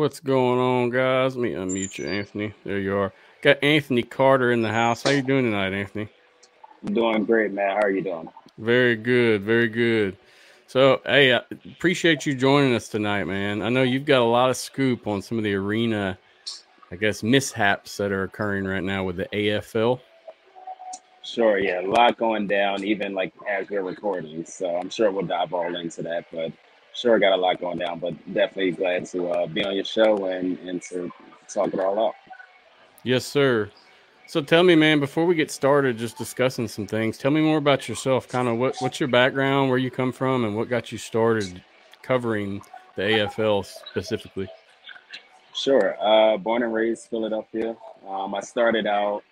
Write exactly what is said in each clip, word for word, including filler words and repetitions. What's going on, guys? Let me unmute you, Anthony. There you are. Got Anthony Carter in the house. How you doing tonight, Anthony? I'm doing great, man. How are you doing? Very good. Very good. So, hey, I appreciate you joining us tonight, man. I know you've got a lot of scoop on some of the arena, I guess, mishaps that are occurring right now with the A F L. Sure, yeah. A lot going down, even like as we're recording. So I'm sure we'll dive all into that, but sure, got a lot going down, but definitely glad to uh, be on your show and, and to talk it all out. Yes, sir. So tell me, man, before we get started just discussing some things, tell me more about yourself, kind of what, what's your background, where you come from, and what got you started covering the A F L specifically? Sure. Uh, born and raised Philadelphia. Um, I started out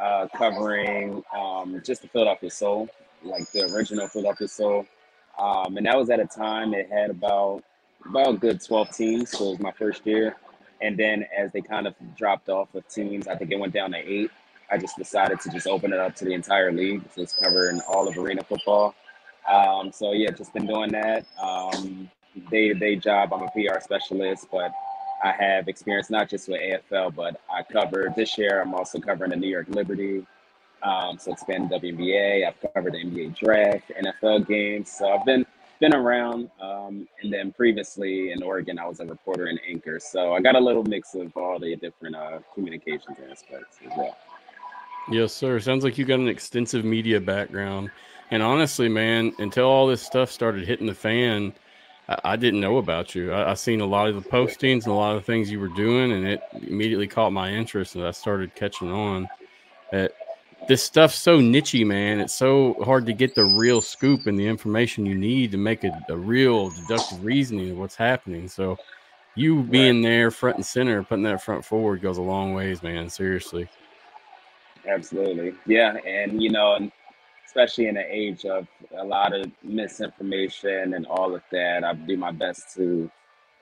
uh, covering um, just the Philadelphia Soul, like the original Philadelphia Soul. Um, and that was at a time it had about about a good twelve teams, so it was my first year. And then as they kind of dropped off with teams, I think it went down to eight. I just decided to just open it up to the entire league, just covering all of arena football. Um, so yeah, just been doing that. Um, day-to-day job, I'm a P R specialist, but I have experience not just with A F L, but I covered this year. I'm also covering the New York Liberty. Um, so it's been W N B A, I've covered the N B A draft, N F L games. So I've been been around. Um, and then previously in Oregon, I was a reporter and anchor. So I got a little mix of all the different uh, communications aspects as well. Yes, sir. Sounds like you got an extensive media background. And honestly, man, until all this stuff started hitting the fan, I, I didn't know about you. I, I seen a lot of the postings and a lot of the things you were doing, and it immediately caught my interest, and I started catching on at this stuff's so nichey, man. It's so hard to get the real scoop and the information you need to make a, a real deductive reasoning of what's happening. So you being there front and center, putting that front forward goes a long ways, man. Seriously. Absolutely. Yeah. And, you know, and especially in the age of a lot of misinformation and all of that, I do my best to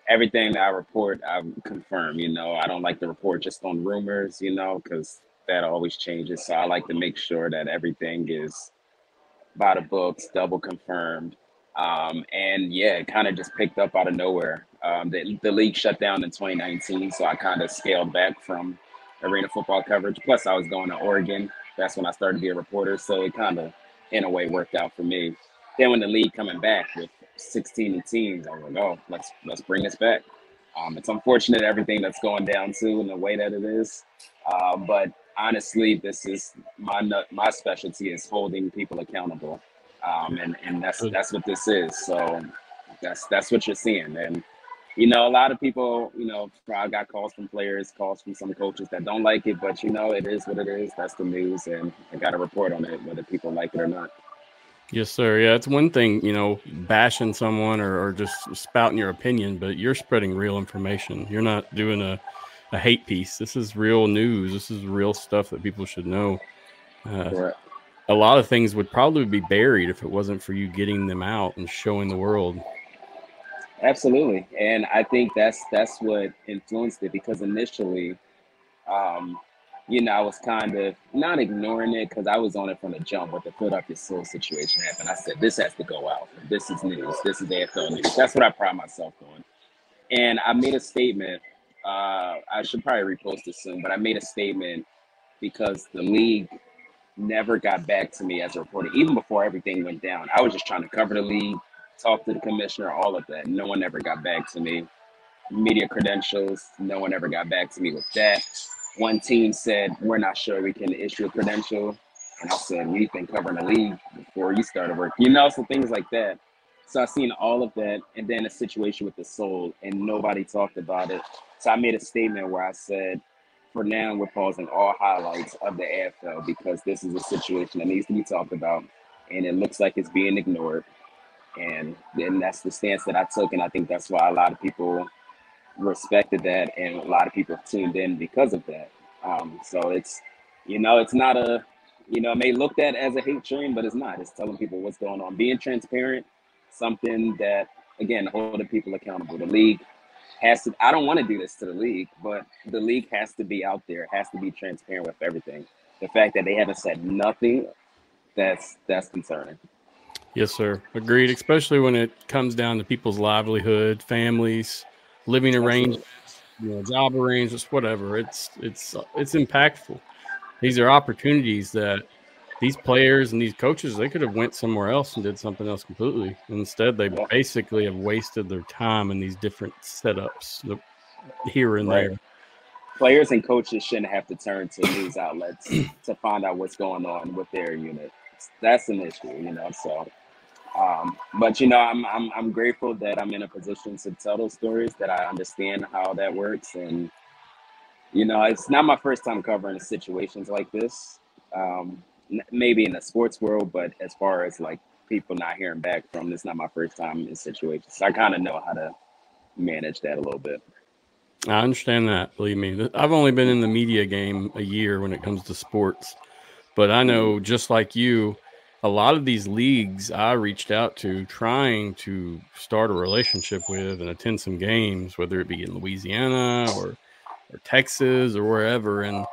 everything that I report, I confirm, you know, I don't like to report just on rumors, you know, because that always changes. So I like to make sure that everything is by the books, double confirmed. Um, and yeah, it kind of just picked up out of nowhere. Um, the, the league shut down in twenty nineteen. So I kind of scaled back from arena football coverage. Plus I was going to Oregon. That's when I started to be a reporter. So it kind of, in a way, worked out for me. Then when the league coming back with sixteen teams, I was like, oh, let's, let's bring this back. Um, it's unfortunate everything that's going down too and the way that it is. Uh, but honestly, this is my my specialty is holding people accountable, um, and and that's that's what this is. So that's that's what you're seeing, and you know a lot of people, you know, I got calls from players, calls from some coaches that don't like it, but you know it is what it is. That's the news, and I got to report on it whether people like it or not. Yes, sir. Yeah, it's one thing, you know, bashing someone or or just spouting your opinion, but you're spreading real information. You're not doing a a hate piece. This is real news. This is real stuff that people should know. Uh, a lot of things would probably be buried if it wasn't for you getting them out and showing the world. Absolutely. And I think that's, that's what influenced it, because initially, um, you know, I was kind of not ignoring it because I was on it from the jump with the Philadelphia Soul situation happened. I said, this has to go out. This is news. This is A F L news. That's what I pride myself on. And I made a statement. Uh, I should probably repost it soon, but I made a statement because the league never got back to me as a reporter, even before everything went down. I was just trying to cover the league, talk to the commissioner, all of that. No one ever got back to me. Media credentials, no one ever got back to me with that. One team said, we're not sure we can issue a credential. And I said, we've been covering the league before you started work. You know, so things like that. So I seen all of that, and then a situation with the Soul, and nobody talked about it. So I made a statement where I said, for now, we're pausing all highlights of the A F L because this is a situation that needs to be talked about, and it looks like it's being ignored. And then that's the stance that I took, and I think that's why a lot of people respected that, and a lot of people tuned in because of that. Um, so it's, you know, it's not a, you know, it may look at as a hate train, but it's not. It's telling people what's going on, being transparent, something that, again, holding people accountable. The league has to, I don't want to do this to the league, but the league has to be out there, has to be transparent with everything. The fact that they haven't said nothing, that's that's concerning. Yes, sir. Agreed, especially when it comes down to people's livelihood, families, living arrangements, you know, job arrangements, whatever. It's it's it's impactful. These are opportunities that these players and these coaches, they could have went somewhere else and did something else completely. Instead, they basically have wasted their time in these different setups here and right. there. Players and coaches shouldn't have to turn to news outlets to find out what's going on with their unit. That's an issue, you know. So, um, but you know, I'm I'm I'm grateful that I'm in a position to tell those stories, that I understand how that works, and you know, it's not my first time covering situations like this. Um, maybe in the sports world, but as far as like people not hearing back from, it's not my first time in situations. So I kind of know how to manage that a little bit. I understand that. Believe me, I've only been in the media game a year when it comes to sports, but I know just like you, a lot of these leagues I reached out to trying to start a relationship with and attend some games, whether it be in Louisiana or, or Texas or wherever. And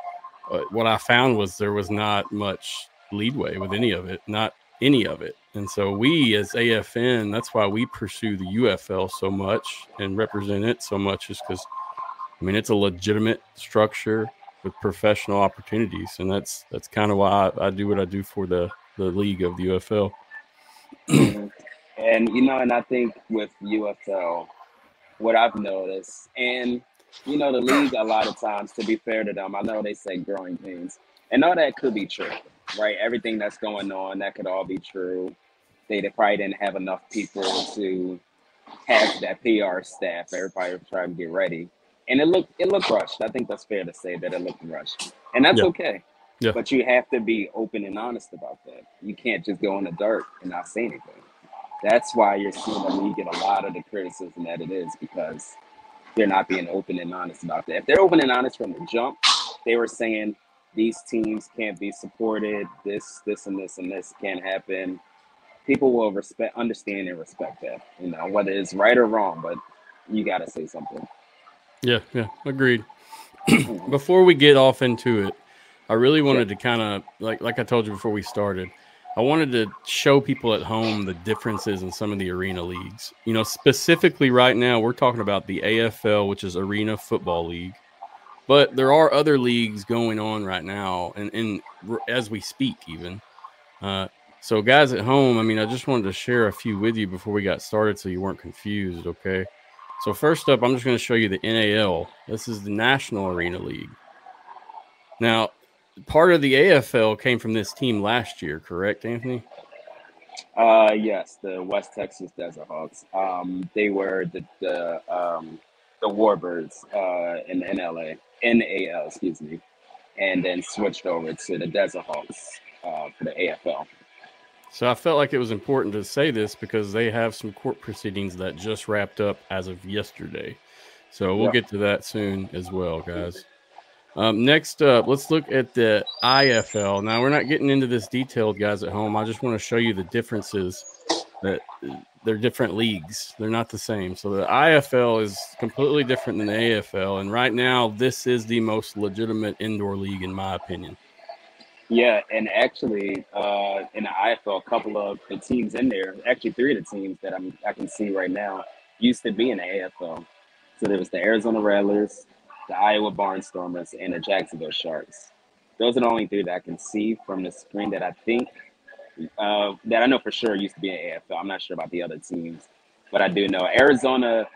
uh, what I found was there was not much leadway with any of it, not any of it. And so we as A F N, that's why we pursue the U F L so much and represent it so much, is because I mean, it's a legitimate structure with professional opportunities, and that's that's kind of why I, I do what I do for the, the league of the U F L. And, you know, and I think with U F L, what I've noticed, and, you know, the league a lot of times, to be fair to them, I know they say growing pains, and all that could be true, right? Everything that's going on, that could all be true. They probably didn't have enough people to have that P R staff. Everybody was trying to get ready. And it looked it looked rushed. I think that's fair to say that it looked rushed. And that's yeah. okay. Yeah. But you have to be open and honest about that. You can't just go in the dark and not say anything. That's why you're seeing the league get a lot of the criticism that it is, because they're not being open and honest about that. If they're open and honest from the jump, they were saying these teams can't be supported, this, this, and this, and this can't happen. People will respect, understand and respect that, you know, whether it's right or wrong, but you got to say something. Yeah, yeah, agreed. Before we get off into it, I really wanted yeah. to kind of, like like I told you before we started, I wanted to show people at home the differences in some of the arena leagues. You know, specifically right now, we're talking about the A F L, which is Arena Football League. But there are other leagues going on right now, and, and as we speak even. Uh, so guys at home, I mean, I just wanted to share a few with you before we got started so you weren't confused, okay? So first up, I'm just going to show you the N A L. This is the National Arena League. Now, part of the A F L came from this team last year, correct, Anthony? Uh, yes, the West Texas Desert Hawks. Um, they were the the, um, the Warbirds uh, in N L A, N A L, excuse me, and then switched over to the Desert Hawks uh, for the A F L. So I felt like it was important to say this because they have some court proceedings that just wrapped up as of yesterday. So we'll yeah. get to that soon as well, guys. Um, next up, let's look at the I F L. Now, we're not getting into this detailed, guys at home. I just want to show you the differences that they're different leagues. They're not the same. So the I F L is completely different than the A F L. And right now, this is the most legitimate indoor league, in my opinion. Yeah, and actually, uh, in the I F L, a couple of the teams in there, actually three of the teams that I'm, I can see right now, used to be in the A F L. So there was the Arizona Rattlers, the Iowa Barnstormers, and the Jacksonville Sharks. Those are the only three that I can see from the screen that I think, uh, that I know for sure used to be in the A F L. I'm not sure about the other teams, but I do know Arizona,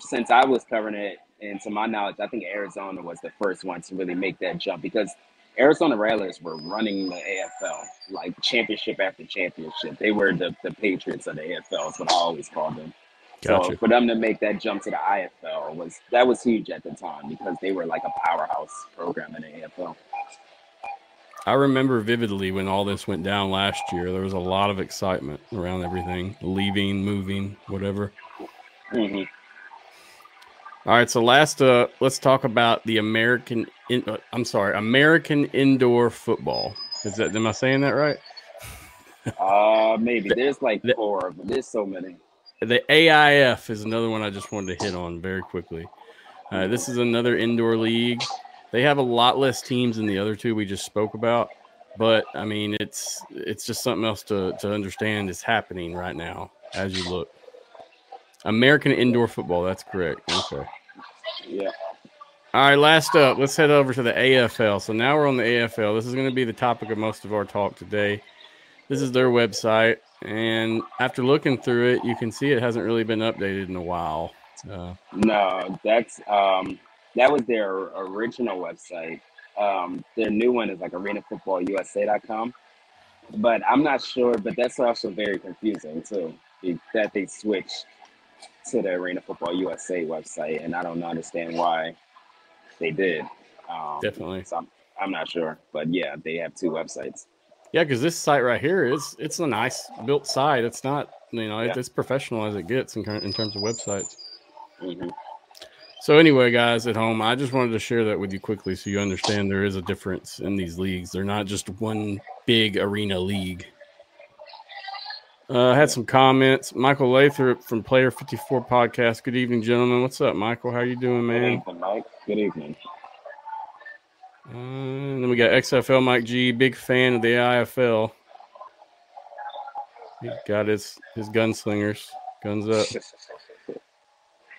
since I was covering it, and to my knowledge, I think Arizona was the first one to really make that jump, because Arizona Rattlers were running the A F L, like championship after championship. They were the, the Patriots of the A F L, is what I always called them. Gotcha. So for them to make that jump to the I F L, was that was huge at the time, because they were like a powerhouse program in the A F L. I remember vividly when all this went down last year, there was a lot of excitement around everything, leaving, moving, whatever. Mm-hmm. All right, so last uh let's talk about the American in, uh, I'm sorry, American Indoor Football. Is that am I saying that right? Uh maybe. The, there's like the, four of them. There's so many. The A I F is another one I just wanted to hit on very quickly. Uh, this is another indoor league. They have a lot less teams than the other two we just spoke about, but I mean it's it's just something else to to understand is happening right now as you look. American Indoor Football, that's correct. Okay. Yeah. All right, last up, let's head over to the A F L. So now we're on the A F L. This is going to be the topic of most of our talk today. This is their website, and after looking through it, you can see it hasn't really been updated in a while. Uh, no, that's um, that was their original website. Um, their new one is like arena football U S A dot com, but I'm not sure. But that's also very confusing too, that they switched to the Arena Football U S A website, and I don't understand why they did. Um, Definitely. So I'm, I'm not sure, but yeah, they have two websites. Yeah, because this site right here is it's a nice built site. It's not, you know, yeah. it's professional as it gets in, in terms of websites. Mm-hmm. So anyway, guys at home, I just wanted to share that with you quickly so you understand there is a difference in these leagues. They're not just one big arena league. Uh, I had some comments. Michael Lathrop from Player fifty-four Podcast. Good evening, gentlemen. What's up, Michael? How you doing, man? Good evening, Mike. Good evening. Uh, and then we got X F L Mike G, big fan of the I F L. He got his his gunslingers, guns up.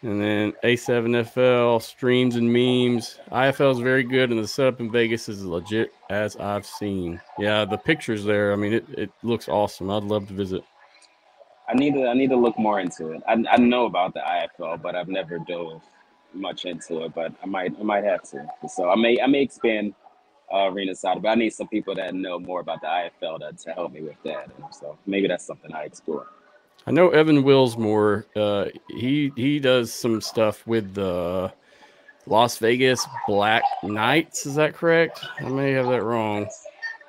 And then A seven F L streams and memes. I F L is very good, and the setup in Vegas is legit as I've seen. Yeah, the pictures there. I mean, it it looks awesome. I'd love to visit. I need to I need to look more into it. I I know about the I F L, but I've never dove much into it, but I might I might have to. So I may I may expand uh, arena side, but I need some people that know more about the I F L to, to help me with that. And so maybe that's something I explore. I know Evan Willsmore. Uh, he he does some stuff with the Las Vegas Black Knights. Is that correct? I may have that wrong.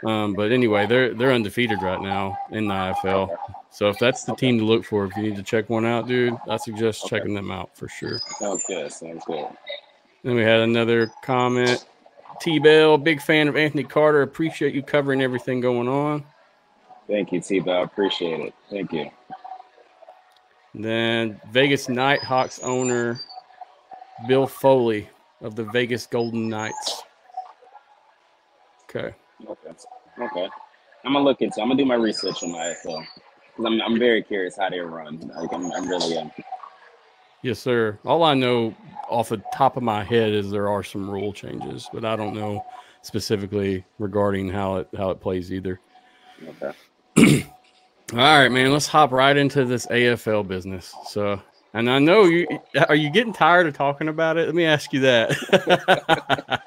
Um, but anyway, they're they're undefeated right now in the I F L. So if that's the okay. team to look for, if you need to check one out, dude, I suggest okay. checking them out for sure. Sounds good. Sounds good. Then we had another comment. T Bell, big fan of Anthony Carter. Appreciate you covering everything going on. Thank you, T Bell. Appreciate it. Thank you. Then Vegas Nighthawks owner Bill Foley of the Vegas Golden Knights. Okay. Okay. Okay. I'm gonna look into. I'm gonna do my research on my I F L. I'm I'm very curious how they run. Like I'm, I'm really am. Yes, sir. All I know off the top of my head is there are some rule changes, but I don't know specifically regarding how it how it plays either. Okay. All right, man, let's hop right into this A F L business. So, and I know you are you getting tired of talking about it? Let me ask you that.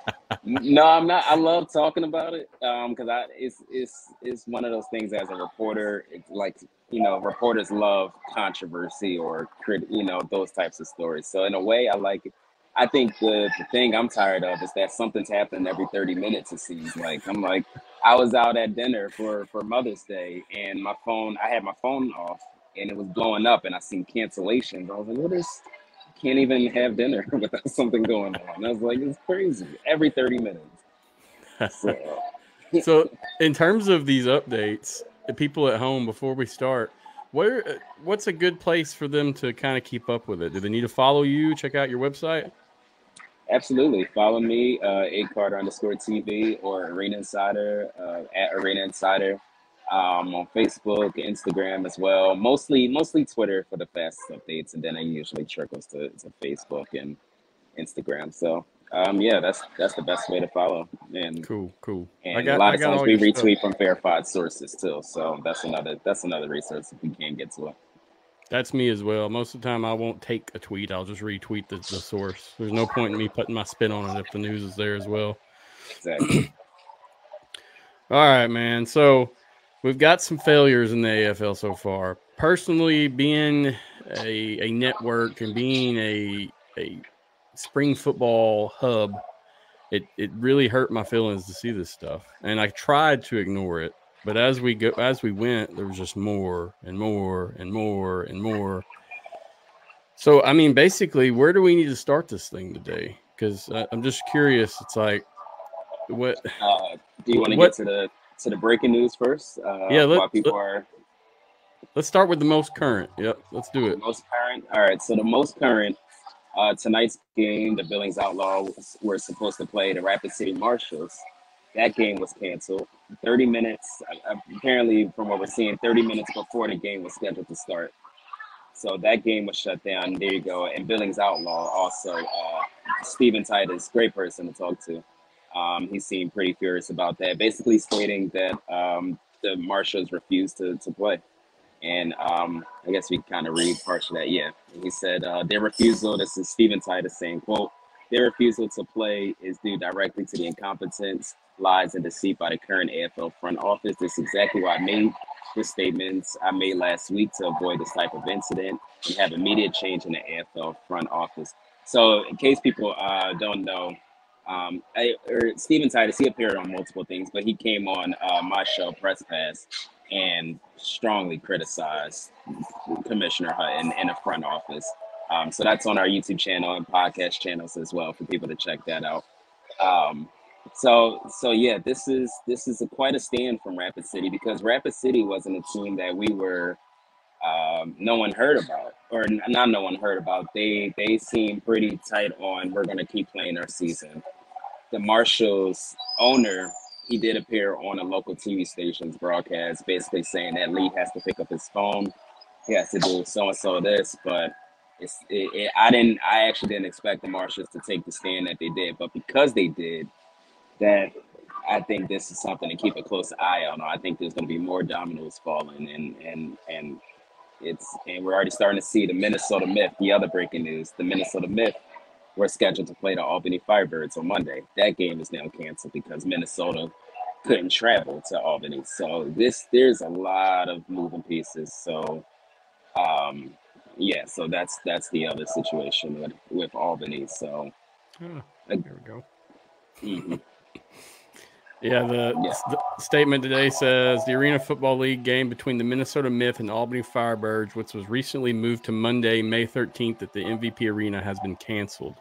No, I'm not. I love talking about it um, because I it's it's it's one of those things as a reporter. It's like, you know, reporters love controversy or, you know, those types of stories. So in a way, I like it. I think the, the thing I'm tired of is that something's happening every thirty minutes, it seems like. I'm like, I was out at dinner for, for Mother's Day, and my phone, I had my phone off, and it was blowing up, and I seen cancellations. I was like, what is, can't even have dinner without something going on. I was like, it's crazy, every thirty minutes. So, so in terms of these updates, the people at home, before we start, where what's a good place for them to kind of keep up with it? Do they need to follow you, check out your website? Absolutely. Follow me, uh, A Carter underscore T V or Arena Insider, uh, at Arena Insider, um, on Facebook, Instagram as well. Mostly, mostly Twitter for the fastest updates. And then I usually trickles to, to Facebook and Instagram. So, um, yeah, that's, that's the best way to follow. And cool, cool. And I got, a lot I of times we retweet stuff from verified sources too. So that's another, that's another resource if we can get to it. That's me as well. Most of the time I won't take a tweet. I'll just retweet the, the source. There's no point in me putting my spin on it if the news is there as well. Exactly. All right, man. So we've got some failures in the A F L so far. Personally, being a, a network and being a, a spring football hub, it, it really hurt my feelings to see this stuff. And I tried to ignore it. But as we go, as we went, there was just more and more and more and more. So, I mean, basically, where do we need to start this thing today? Because I'm just curious. It's like, what? Uh, do you want to get to the to the breaking news first? Uh, yeah, let, people let, are... let's start with the most current. Yep, let's do it. The most current. All right. So the most current uh, tonight's game, the Billings Outlaws were supposed to play the Rapid City Marshals. That game was canceled. thirty minutes, apparently, from what we're seeing, thirty minutes before the game was scheduled to start. So that game was shut down. There you go. And Billings Outlaw also uh, Steven Titus, great person to talk to. Um, he seemed pretty furious about that, basically stating that um, the Marshals refused to, to play. And um, I guess we kind of read parts of that, yeah. He said, uh, their refusal, this is Steven Titus saying, quote, their refusal to play is due directly to the incompetence, lies, and deceit by the current A F L front office. This is exactly why I made the statements I made last week to avoid this type of incident and have immediate change in the A F L front office. So in case people uh, don't know, um, I, or Steven Titus, he appeared on multiple things, but he came on uh, my show, Press Pass, and strongly criticized Commissioner Hutton in the front office. Um, so that's on our YouTube channel and podcast channels as well for people to check that out. Um, so, so yeah, this is this is a, quite a stand from Rapid City, because Rapid City wasn't a team that we were, um, no one heard about, or not no one heard about. They they seemed pretty tight on, we're going to keep playing our season. The Marshals owner, he did appear on a local T V station's broadcast, basically saying that Lee has to pick up his phone. He has to do so-and-so this, but... It's, it, it, I didn't. I actually didn't expect the Marshals to take the stand that they did, but because they did, that I think this is something to keep a close eye on. I think there's going to be more dominoes falling, and and and it's and we're already starting to see the Minnesota Myth. The other breaking news: the Minnesota Myth were scheduled to play the Albany Firebirds on Monday. That game is now canceled because Minnesota couldn't travel to Albany. So this there's a lot of moving pieces. So. Um, Yeah, so that's that's the other situation with, with Albany. So oh, there we go. Mm-hmm. yeah, the, yeah, the statement today says the Arena Football League game between the Minnesota Myth and Albany Firebirds, which was recently moved to Monday, May thirteenth at the M V P Arena, has been canceled.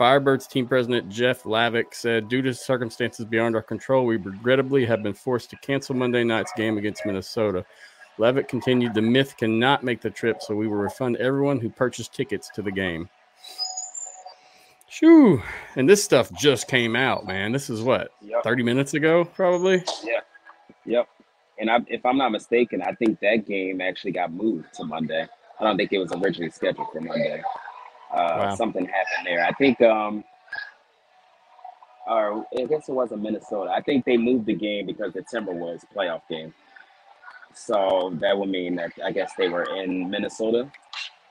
Firebirds team president Jeff Lavick said, due to circumstances beyond our control, we regrettably have been forced to cancel Monday night's game against Minnesota. Levitt continued, the Myth cannot make the trip, so we will refund everyone who purchased tickets to the game. Shoo. And this stuff just came out, man. This is what, yep. thirty minutes ago, probably? Yeah. Yep. And I, if I'm not mistaken, I think that game actually got moved to Monday. I don't think it was originally scheduled for Monday. Uh, wow. Something happened there. I think, um, or I guess it wasn't Minnesota. I think they moved the game because the Timberwolves playoff game. So that would mean that I guess they were in Minnesota.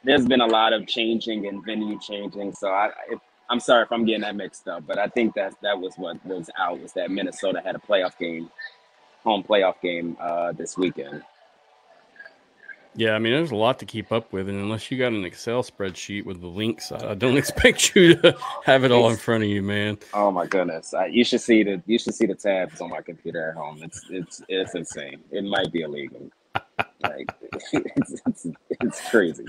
There's been a lot of changing and venue changing. So I, if, I'm sorry if I'm getting that mixed up, but I think that that was what was out, was that Minnesota had a playoff game, home playoff game uh, this weekend. Yeah, I mean, there's a lot to keep up with. And unless you got an Excel spreadsheet with the links, I don't expect you to have it all in front of you, man. Oh, my goodness. I, you should see the you should see the tabs on my computer at home. It's it's it's insane. It might be illegal. Like, it's, it's, it's crazy.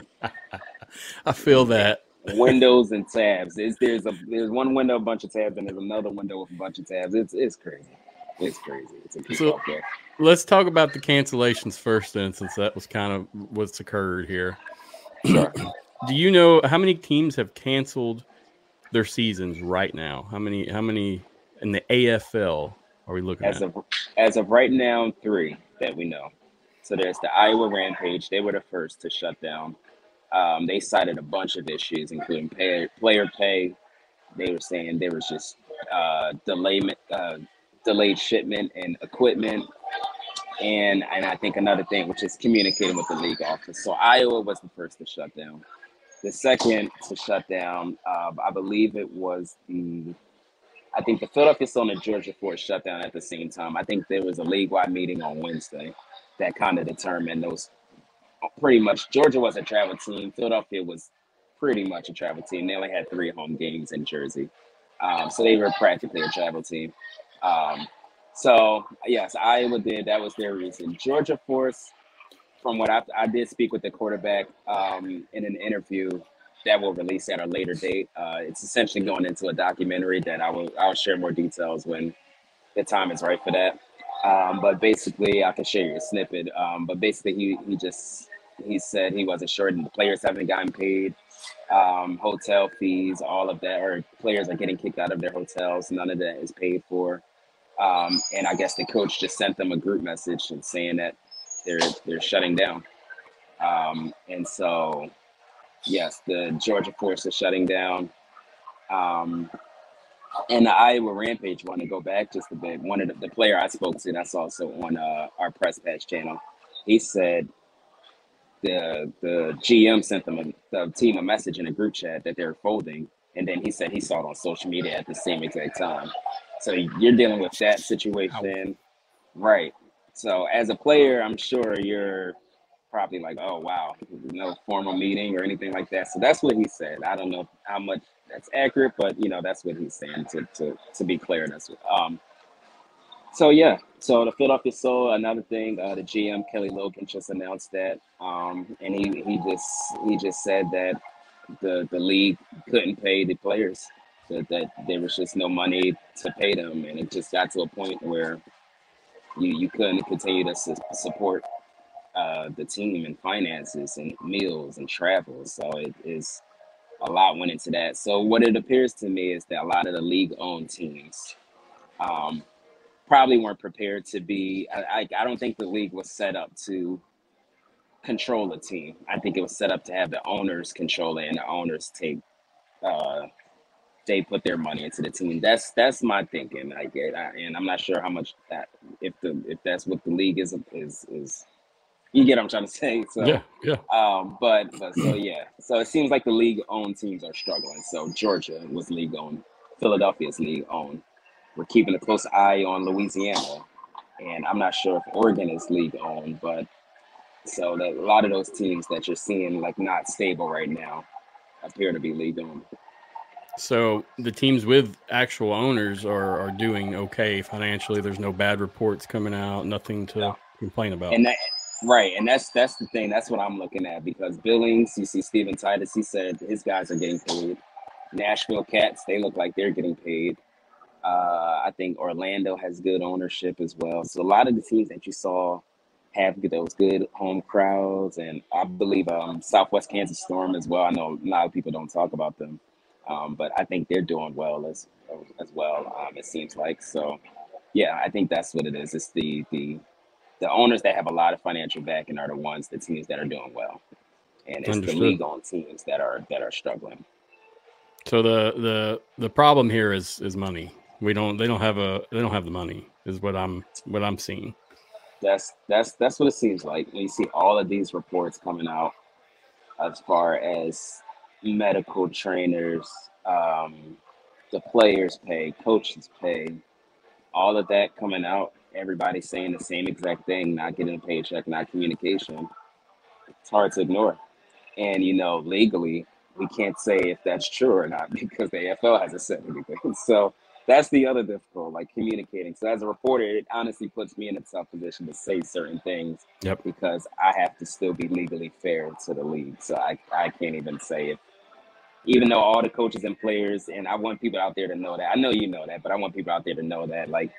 I feel that. Windows and tabs. It's, there's, a, there's one window, a bunch of tabs, and there's another window with a bunch of tabs. It's, it's crazy. It's crazy. It's a keep so, up there. Let's talk about the cancellations first, then, since that was kind of what's occurred here. Sure. Do you know how many teams have canceled their seasons right now? How many? How many in the A F L are we looking as at? Of, as of right now, three that we know. So there's the Iowa Rampage. They were the first to shut down. Um, they cited a bunch of issues, including pay, player pay. They were saying there was just uh, delayment. Uh, delayed shipment and equipment, and and I think another thing, which is communicating with the league office. So Iowa was the first to shut down. The second to shut down, uh, I believe it was the, I think the Philadelphia Soul and Georgia Force shut down at the same time. I think there was a league-wide meeting on Wednesday that kind of determined those pretty much. Georgia was a travel team. Philadelphia was pretty much a travel team. They only had three home games in Jersey. Um, so they were practically a travel team. Um, so yes, Iowa did. That was their reason. Georgia Force, from what I, I did speak with the quarterback, um, in an interview that will release at a later date. Uh, it's essentially going into a documentary that I will, I'll share more details when the time is right for that. Um, but basically I can share you a snippet. Um, but basically he, he just, he said he wasn't sure, and the players haven't gotten paid. Um, hotel fees, all of that, or players are getting kicked out of their hotels. None of that is paid for. Um, and I guess the coach just sent them a group message and saying that they're they're shutting down. Um, and so, yes, the Georgia Force is shutting down. Um, and the Iowa Rampage, want to go back just a bit. One of the, the player I spoke to, that's also on uh, our Press Pass channel, he said the the G M sent them a, the team a message in a group chat that they're folding, and then he said he saw it on social media at the same exact time. So you're dealing with that situation, right? So as a player, I'm sure you're probably like, oh, wow, no formal meeting or anything like that. So that's what he said. I don't know how much that's accurate, but, you know, that's what he's saying to to, to be clear. That's what, um, so, yeah, so the Philadelphia Soul, another thing, uh, the G M, Kelly Logan, just announced that. Um, and he, he just he just said that the, the league couldn't pay the players, that, that there was just no money to pay them. And it just got to a point where you, you couldn't continue to su- support Uh, the team and finances and meals and travel. So it is a lot went into that. So what it appears to me is that a lot of the league-owned teams um, probably weren't prepared to be. I, I, I don't think the league was set up to control a team. I think it was set up to have the owners control it, and the owners take uh, they put their money into the team. That's that's my thinking. I get, I, and I'm not sure how much that if the if that's what the league is is is. You get what I'm trying to say. So, yeah, yeah. Um, but, but so, yeah. So it seems like the league-owned teams are struggling. So Georgia was league-owned. Philadelphia's league-owned. We're keeping a close eye on Louisiana. And I'm not sure if Oregon is league-owned. But so that, a lot of those teams that you're seeing, like, not stable right now appear to be league-owned. So the teams with actual owners are, are doing okay financially. There's no bad reports coming out, nothing to no. complain about. And that, Right, and that's that's the thing. That's what I'm looking at, because Billings, you see Steven Titus, he said his guys are getting paid. Nashville Cats, they look like they're getting paid. Uh, I think Orlando has good ownership as well. So a lot of the teams that you saw have those good home crowds, and I believe um, Southwest Kansas Storm as well. I know a lot of people don't talk about them, um, but I think they're doing well as as well, um, it seems like. So, yeah, I think that's what it is. It's the the... The owners that have a lot of financial backing are the ones, the teams that are doing well, and it's Understood. The league-owned teams that are that are struggling. So the the the problem here is is money. We don't they don't have a they don't have the money is what I'm what I'm seeing. That's that's that's what it seems like when you see all of these reports coming out as far as medical trainers, um, the players pay, coaches pay, all of that coming out. Everybody saying the same exact thing, not getting a paycheck, not communication. It's hard to ignore. And, you know, legally, we can't say if that's true or not because the A F L hasn't said anything. So that's the other difficult, like communicating. So as a reporter, it honestly puts me in a tough position to say certain things yep. because I have to still be legally fair to the league. So I, I can't even say it. Even though all the coaches and players, and I want people out there to know that. I know you know that, but I want people out there to know that, like,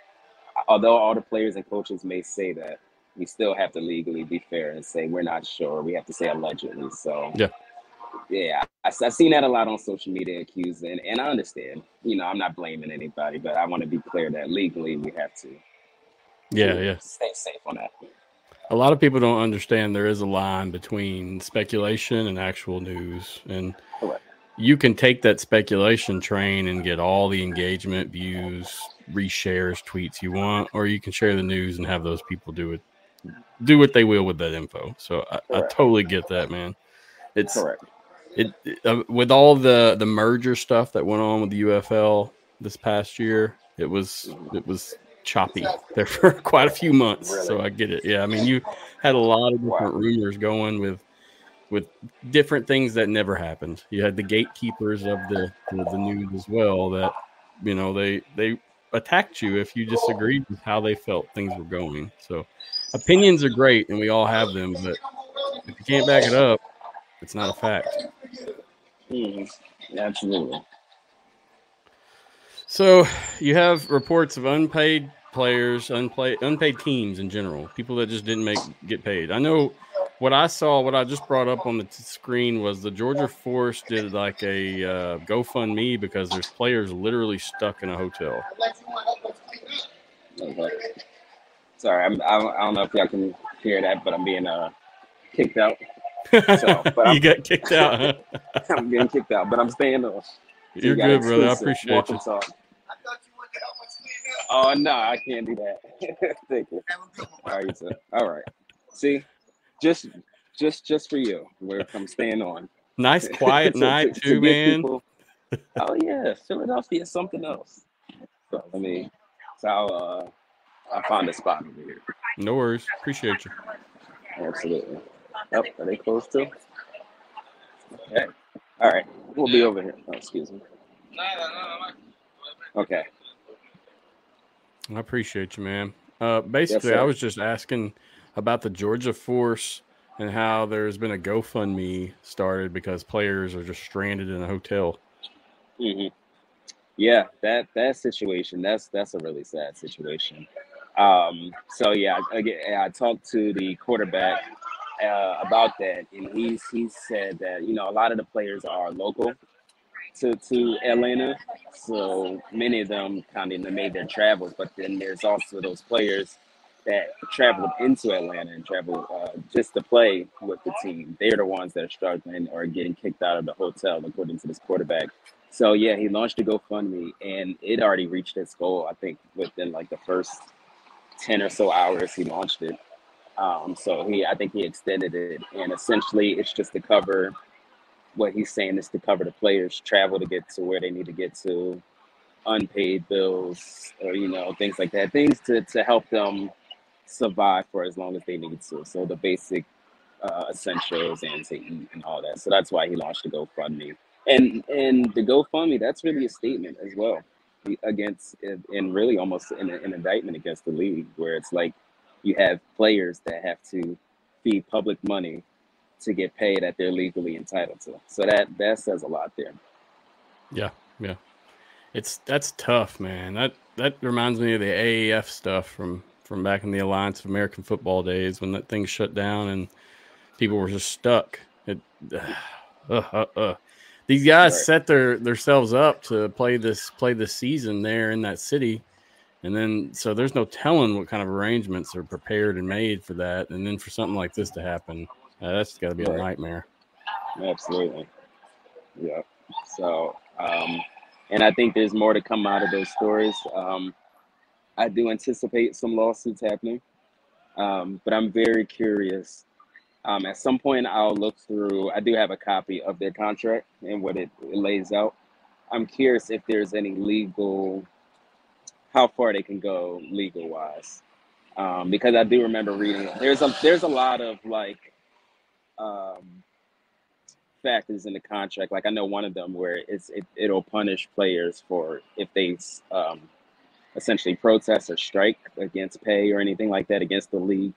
although all the players and coaches may say that, we still have to legally be fair and say we're not sure. We have to say allegedly. So, yeah, yeah I, I've seen that a lot on social media accused, and, and I understand. You know, I'm not blaming anybody, but I want to be clear that legally we have to yeah, you know, yeah. stay safe on that. A lot of people don't understand there is a line between speculation and actual news. And Correct. You can take that speculation train and get all the engagement, views, reshares, tweets you want, or you can share the news and have those people do it, do what they will with that info. So I, I totally get that, man. It's correct. It, it uh, with all the the merger stuff that went on with the U F L this past year, it was it was choppy there for quite a few months. Really? So I get it. Yeah, I mean, you had a lot of different wow. rumors going with with different things that never happened. You had the gatekeepers of the the, the news as well that, you know, they they. attacked you if you disagreed with how they felt things were going. So opinions are great and we all have them, but if you can't back it up, it's not a fact. Mm, absolutely. So you have reports of unpaid players, unpaid unpaid teams in general, people that just didn't make get paid. I know what I saw, what I just brought up on the t- screen was the Georgia Force did like a uh, GoFundMe because there's players literally stuck in a hotel. Okay. Sorry, I'm, I, don't, I don't know if y'all can hear that, but I'm being uh, kicked out. So, but you got kicked out, huh? I'm getting kicked out, but I'm staying on. You're good, brother. I appreciate you. I thought you wanted to help us clean up. Oh, no, I can't do that. Thank you. Have a good one. All right, sir. All right. See, just just just for you, where I'm staying on. Nice quiet to, night, to, too, to man. People, oh, yeah. Philadelphia is something else. So, I mean, so I'll, uh, I found a spot over here. No worries. Appreciate you. Absolutely. Oh, are they closed too? Okay. All right. We'll be over here. Oh, excuse me. Okay. I appreciate you, man. Uh, basically, yes, I was just asking about the Georgia Force and how there's been a GoFundMe started because players are just stranded in a hotel. Mm-hmm. Yeah, that that situation. That's that's a really sad situation. Um, so yeah, again, I talked to the quarterback uh, about that, and he's he said that you know a lot of the players are local to to Atlanta, so many of them kind of made their travels. But then there's also those players that traveled into Atlanta and traveled uh, just to play with the team. They're the ones that are struggling or getting kicked out of the hotel, according to this quarterback. So yeah, he launched a GoFundMe, and it already reached its goal. I think within like the first ten or so hours he launched it. Um, so he, I think he extended it, and essentially it's just to cover what he's saying is to cover the players' travel to get to where they need to get to, unpaid bills, or you know things like that, things to to help them survive for as long as they need to. So the basic uh, essentials and to eat and all that. So that's why he launched the GoFundMe. And and the GoFundMe, that's really a statement as well against, and really almost an, an indictment against the league, where it's like you have players that have to feed public money to get paid that they're legally entitled to. So that that says a lot there. Yeah, yeah, it's that's tough, man. That that reminds me of the A A F stuff from. from back in the Alliance of American Football days when that thing shut down and people were just stuck. It, uh, uh, uh. These guys right. set their themselves up to play this play this season there in that city. And then, so there's no telling what kind of arrangements are prepared and made for that. And then for something like this to happen, uh, that's gotta be right. a nightmare. Absolutely. Yeah. So, um, and I think there's more to come out of those stories. Um, I do anticipate some lawsuits happening, um, but I'm very curious. Um, at some point, I'll look through. I do have a copy of their contract and what it, it lays out. I'm curious if there's any legal, how far they can go legal-wise, um, because I do remember reading it. There's a there's a lot of like um, factors in the contract. Like I know one of them where it's it, it'll punish players for if they. Um, essentially protest or strike against pay or anything like that against the league,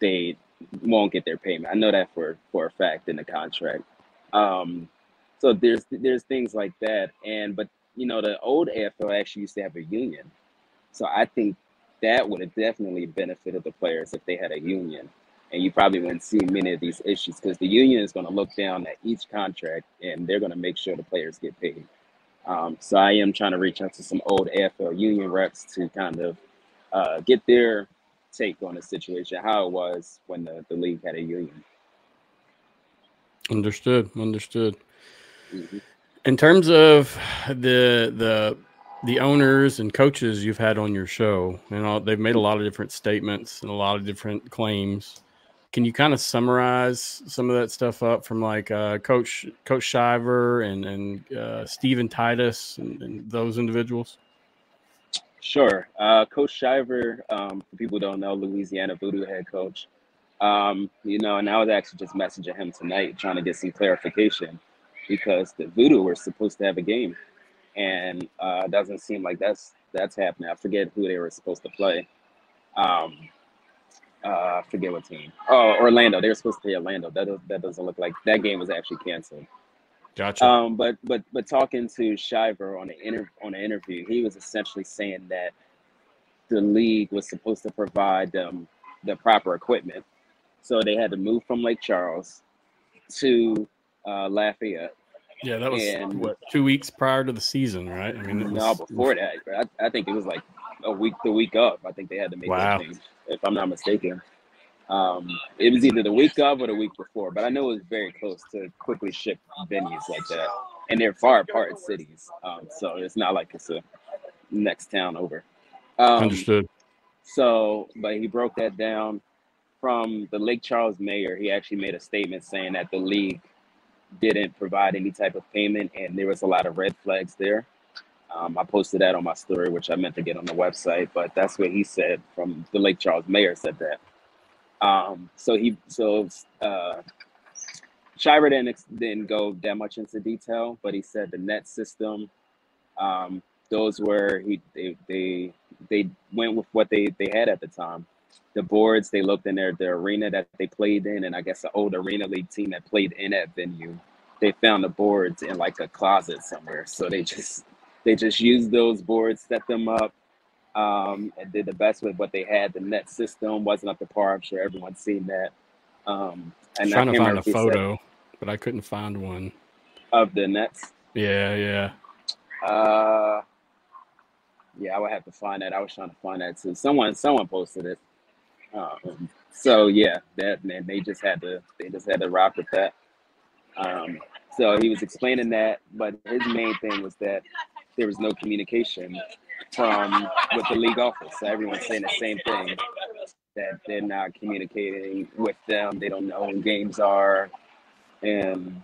they won't get their payment. I know that for, for a fact in the contract. Um, so there's there's things like that. And but, you know, the old A F L actually used to have a union. So I think that would have definitely benefited the players if they had a union. And you probably wouldn't see many of these issues because the union is going to look down at each contract and they're going to make sure the players get paid. Um, so I am trying to reach out to some old A F L union reps to kind of uh, get their take on the situation, how it was when the, the league had a union. Understood. Understood. Mm-hmm. In terms of the the the owners and coaches you've had on your show, you know, they've made a lot of different statements and a lot of different claims. Can you kind of summarize some of that stuff up from like uh, Coach Coach Shiver and and uh, Steven Titus and, and those individuals? Sure. Uh, Coach Shiver, um, for people who don't know, Louisiana Voodoo head coach. Um, you know, and I was actually just messaging him tonight trying to get some clarification because the Voodoo were supposed to have a game, and uh, it doesn't seem like that's that's happening. I forget who they were supposed to play. Um, Uh, forget what team. Oh, Orlando. They were supposed to play Orlando. That does, that doesn't look like that game was actually canceled. Gotcha. Um, but but but talking to Shiver on the inter on the interview, he was essentially saying that the league was supposed to provide them the proper equipment, so they had to move from Lake Charles to uh, Lafayette. Yeah, that was and, what two weeks prior to the season, right? I mean, it was, no, before that, I, I think it was like a week the week up. I think they had to make wow. that change. If I'm not mistaken, um, it was either the week of or the week before, but I know it was very close to quickly ship venues like that. and they're far apart cities. Um, so it's not like it's a next town over. Um, Understood. So, but he broke that down from the Lake Charles Mayor. He actually made a statement saying that the league didn't provide any type of payment, and there was a lot of red flags there. Um, I posted that on my story, which I meant to get on the website, but that's what he said from the Lake Charles Mayor said that. Um, so he, so uh, Shiver didn't, didn't go that much into detail, but he said the net system, um, those were, he, they, they, they went with what they, they had at the time. The boards, they looked in their, their arena that they played in, and I guess the old Arena League team that played in that venue, they found the boards in like a closet somewhere. So they just, they just used those boards, set them up, um, and did the best with what they had. The net system wasn't up to par. I'm sure everyone's seen that. Um, and I'm trying to find a photo, but I couldn't find one. Of the nets? Yeah, yeah. Uh, yeah, I would have to find that. I was trying to find that too. Someone, someone posted it. Um, so yeah, that man, they just had to, they just had to rock with that. Um, so he was explaining that, but his main thing was that there was no communication from with the league office. So everyone's saying the same thing, that they're not communicating with them. They don't know when games are, and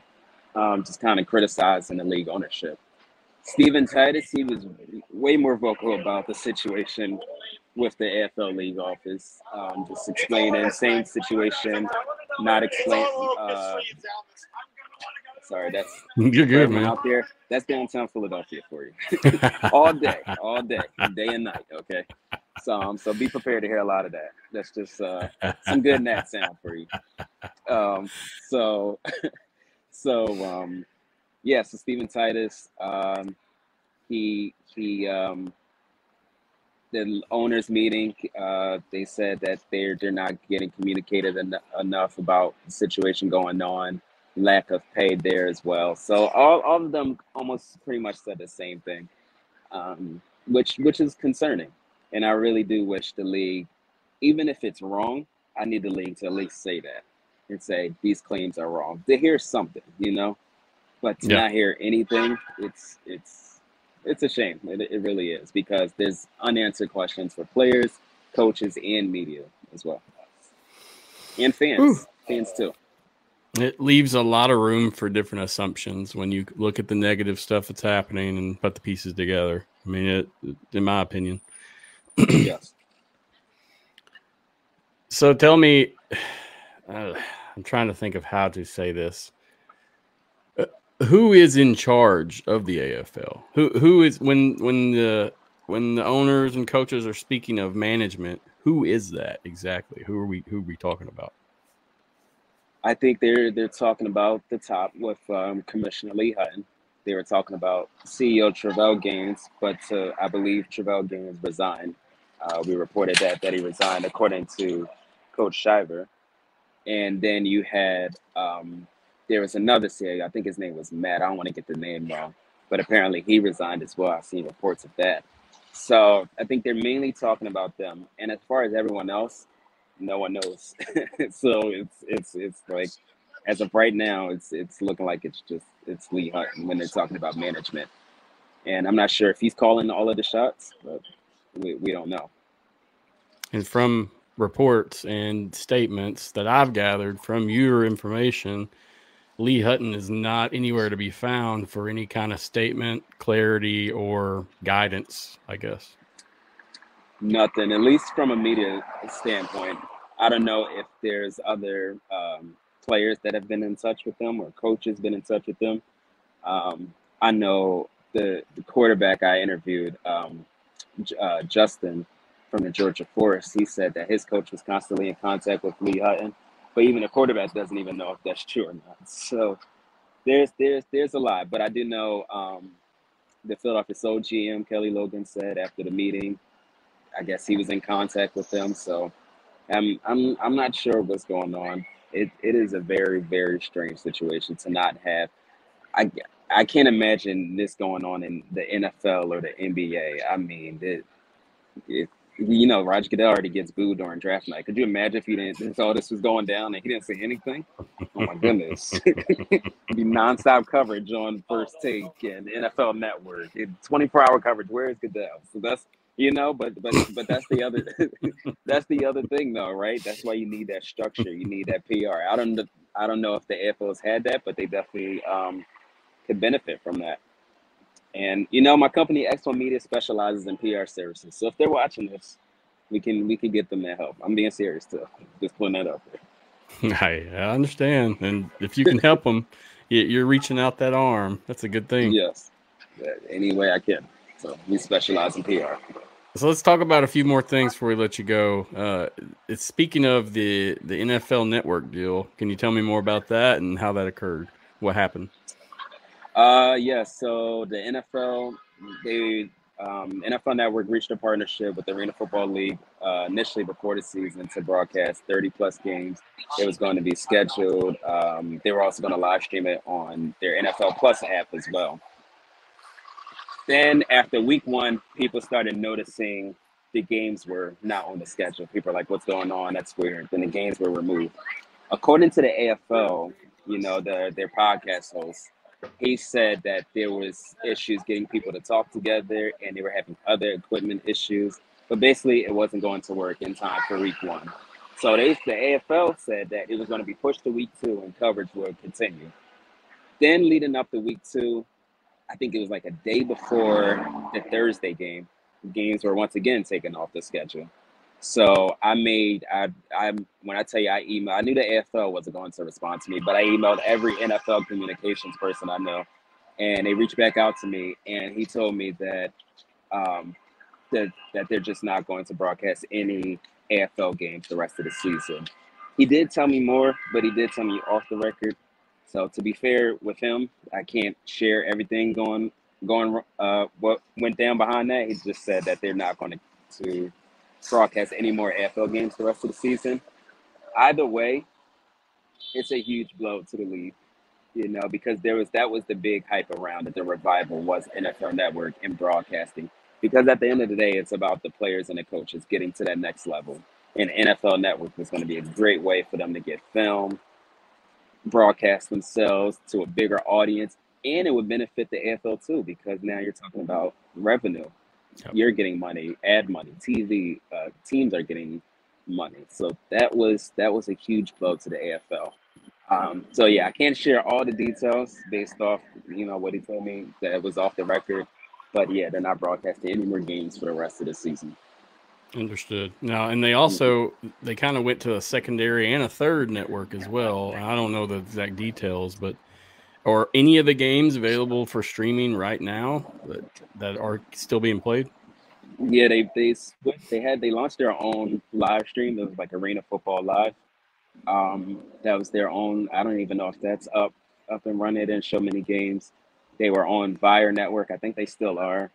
um, just kind of criticizing the league ownership. Steven Titus, he was way more vocal about the situation with the A F L league office, um, just explaining, same situation, not explain. Uh, Sorry, that's you're good, man. Out there, that's downtown Philadelphia for you, all day, all day, day and night. Okay, so um, so be prepared to hear a lot of that. That's just uh, some good nat sound for you. Um, so, so um, yeah. So Steven Titus, um, he he um, the owners meeting, uh, they said that they're they're not getting communicated en enough about the situation going on. Lack of pay there as well. So all, all of them almost pretty much said the same thing, um, which which is concerning. And I really do wish the league, even if it's wrong, I need the league to at least say that and say, these claims are wrong. To hear something, you know, but to yeah. not hear anything, it's it's it's a shame. It, it really is, because there's unanswered questions for players, coaches, and media as well. And fans, Ooh. fans too. It leaves a lot of room for different assumptions when you look at the negative stuff that's happening and put the pieces together. I mean, it, it, in my opinion. Yes. So tell me, uh, I'm trying to think of how to say this. Uh, who is in charge of the A F L? Who who is when when the when the owners and coaches are speaking of management? Who is that exactly? Who are we who are we talking about? I think they're they're talking about the top with um, Commissioner Lee Hutton. They were talking about C E O Travell Gaines, but uh, I believe Travell Gaines resigned. Uh, we reported that that he resigned, according to Coach Shiver. And then you had um, there was another C E O. I think his name was Matt. I don't want to get the name wrong, but apparently he resigned as well. I've seen reports of that. So I think they're mainly talking about them. And as far as everyone else, no one knows. So it's it's it's like, as of right now, it's it's looking like it's just it's Lee Hutton when they're talking about management. And I'm not sure if he's calling all of the shots, but we, we don't know. And from reports and statements that I've gathered from your information, Lee Hutton is not anywhere to be found for any kind of statement, clarity, or guidance, I guess. Nothing, at least from a media standpoint. I don't know if there's other um, players that have been in touch with them or coaches been in touch with them. Um, I know the, the quarterback I interviewed, um, uh, Justin from the Georgia Force, he said that his coach was constantly in contact with Lee Hutton, but even the quarterback doesn't even know if that's true or not. So there's there's there's a lot, but I do know um, the Philadelphia Soul G M, Kelly Logan, said after the meeting, I guess he was in contact with them, so I'm I'm I'm not sure what's going on. It it is a very very strange situation to not have. I I can't imagine this going on in the N F L or the N B A. I mean, it, it you know, Roger Goodell already gets booed during draft night. Could you imagine if he didn't saw this was going down and he didn't say anything? Oh my goodness. It'd be nonstop coverage on First Take and N F L Network. twenty-four hour coverage. Where is Goodell? So that's, you know, but but but that's the other that's the other thing though, right? That's why you need that structure. You need that P R. I don't I don't know if the A F L's had that, but they definitely um, could benefit from that. And you know, my company X one Media specializes in P R services. So if they're watching this, we can we can get them that help. I'm being serious too. Just putting that out there. Hey, I understand. And if you can help them, you're reaching out that arm. That's a good thing. Yes. Any way I can. So we specialize in P R. So let's talk about a few more things before we let you go. Uh, it's speaking of the, the N F L Network deal. Can you tell me more about that and how that occurred? What happened? Uh, yeah, so the N F L, they um, N F L Network reached a partnership with the Arena Football League uh, initially before the season to broadcast thirty plus games. It was going to be scheduled. Um, they were also going to live stream it on their N F L Plus app as well. Then after week one, people started noticing the games were not on the schedule. People are like, what's going on? That's weird. Then the games were removed. According to the A F L, you know, the, their podcast host, he said that there was issues getting people to talk together and they were having other equipment issues. But basically, it wasn't going to work in time for week one. So they, the A F L said that it was going to be pushed to week two and coverage would continue. Then leading up to week two, I think it was like a day before the Thursday game, games were once again taken off the schedule. So I made, I, I when I tell you I emailed, I knew the A F L wasn't going to respond to me, but I emailed every N F L communications person I know, and they reached back out to me, and he told me that, um, that, that they're just not going to broadcast any A F L games the rest of the season. He did tell me more, but he did tell me off the record. So to be fair with him, I can't share everything going going uh what went down behind that. He just said that they're not going to, to broadcast any more A F L games the rest of the season. Either way, it's a huge blow to the league, you know, because there was that was the big hype around that the revival was N F L Network and broadcasting. Because at the end of the day, it's about the players and the coaches getting to that next level. And N F L Network was going to be a great way for them to get film, broadcast themselves to a bigger audience, and it would benefit the A F L too, because now you're talking about revenue. Yep. You're getting money, ad money, T V, uh, teams are getting money. So that was that was a huge blow to the A F L. Um, so yeah, I can't share all the details based off, you know, what he told me that was off the record, but yeah, they're not broadcasting any more games for the rest of the season. Understood. Now, and they also, they kind of went to a secondary and a third network as well. I don't know the exact details, but are any of the games available for streaming right now that, that are still being played? Yeah, they they switched, they had, they launched their own live stream. It was like Arena Football Live. Um, that was their own. I don't even know if that's up, up and running. It didn't show many games. They were on Vire Network. I think they still are.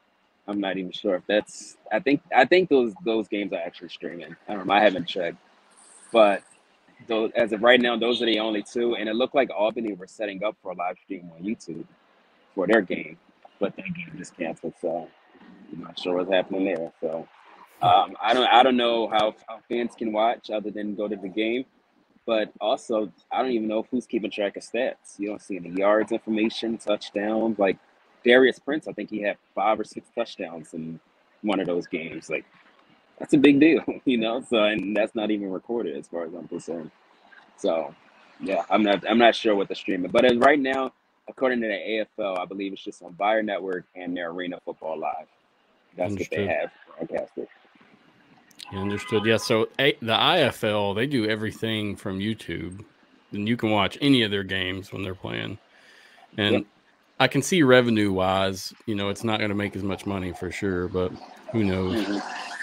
I'm not even sure if that's. I think I think those those games are actually streaming. I don't know. I haven't checked, but those, as of right now, those are the only two. And it looked like Albany were setting up for a live stream on YouTube for their game, but that game just canceled. So I'm not sure what's happening there. So um, I don't I don't know how, how fans can watch other than go to the game. But also, I don't even know who's keeping track of stats. You don't see any yards information, touchdowns, like. Darius Prince, I think he had five or six touchdowns in one of those games. Like, that's a big deal, you know. So, and that's not even recorded, as far as I'm concerned. So, yeah, I'm not, I'm not sure what the streaming, but as right now, according to the A F L, I believe it's just on Vire Network and their Arena Football Live. That's Understood. What they have broadcasted. Understood. Yeah. So the I F L, they do everything from YouTube, and you can watch any of their games when they're playing, and. Yep. I can see revenue-wise, you know, it's not going to make as much money for sure, but who knows? Mm-hmm.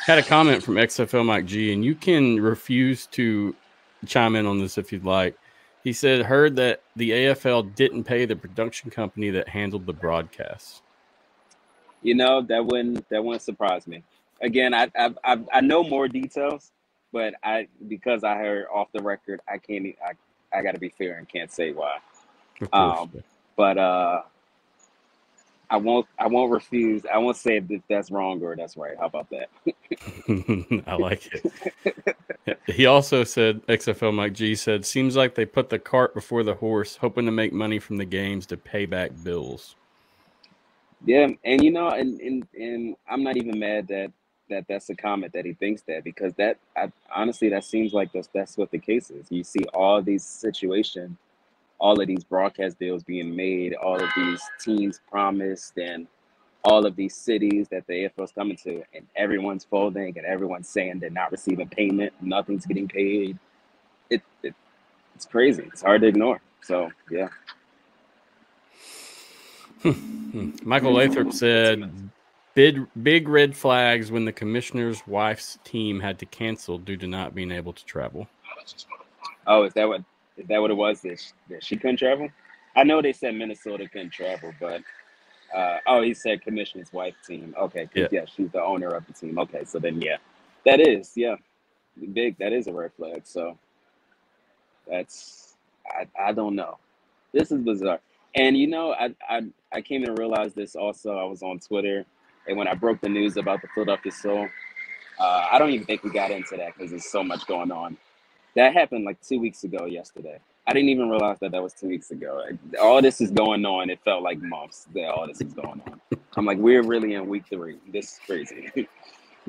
Had a comment from X F L Mike G, and you can refuse to chime in on this if you'd like. He said, heard that the A F L didn't pay the production company that handled the broadcasts. You know, that wouldn't that wouldn't surprise me. Again, I I I, I know more details, but I because I heard off the record, I can't. I I got to be fair and can't say why. Of course, um, yeah. But uh. I won't. I won't refuse. I won't say if that's wrong or that's right. How about that? I like it. He also said, X F L Mike G said, "Seems like they put the cart before the horse, hoping to make money from the games to pay back bills." Yeah, and you know, and and, and I'm not even mad that that that's a comment that he thinks that, because that I, honestly, that seems like that's that's what the case is. You see all these situations. All of these broadcast deals being made, all of these teams promised, and all of these cities that the A F L's coming to, and everyone's folding, and everyone's saying they're not receiving payment, nothing's getting paid. It, it it's crazy. It's hard to ignore. So yeah. Michael Lathrop said, "Big big red flags when the commissioner's wife's team had to cancel due to not being able to travel." Oh, is that what? Is that what it was, that she, that she couldn't travel? I know they said Minnesota couldn't travel, but uh, oh, he said commissioner's wife team. Okay, yeah. yeah, she's the owner of the team. Okay, so then yeah, that is yeah, big. That is a red flag. So that's I, I don't know. This is bizarre. And you know, I I I came to realize this also. I was on Twitter, and when I broke the news about the Philadelphia Soul, uh, I don't even think we got into that because there's so much going on. That happened like two weeks ago yesterday. I didn't even realize that that was two weeks ago. All this is going on. It felt like months that all this is going on. I'm like, we're really in week three. This is crazy.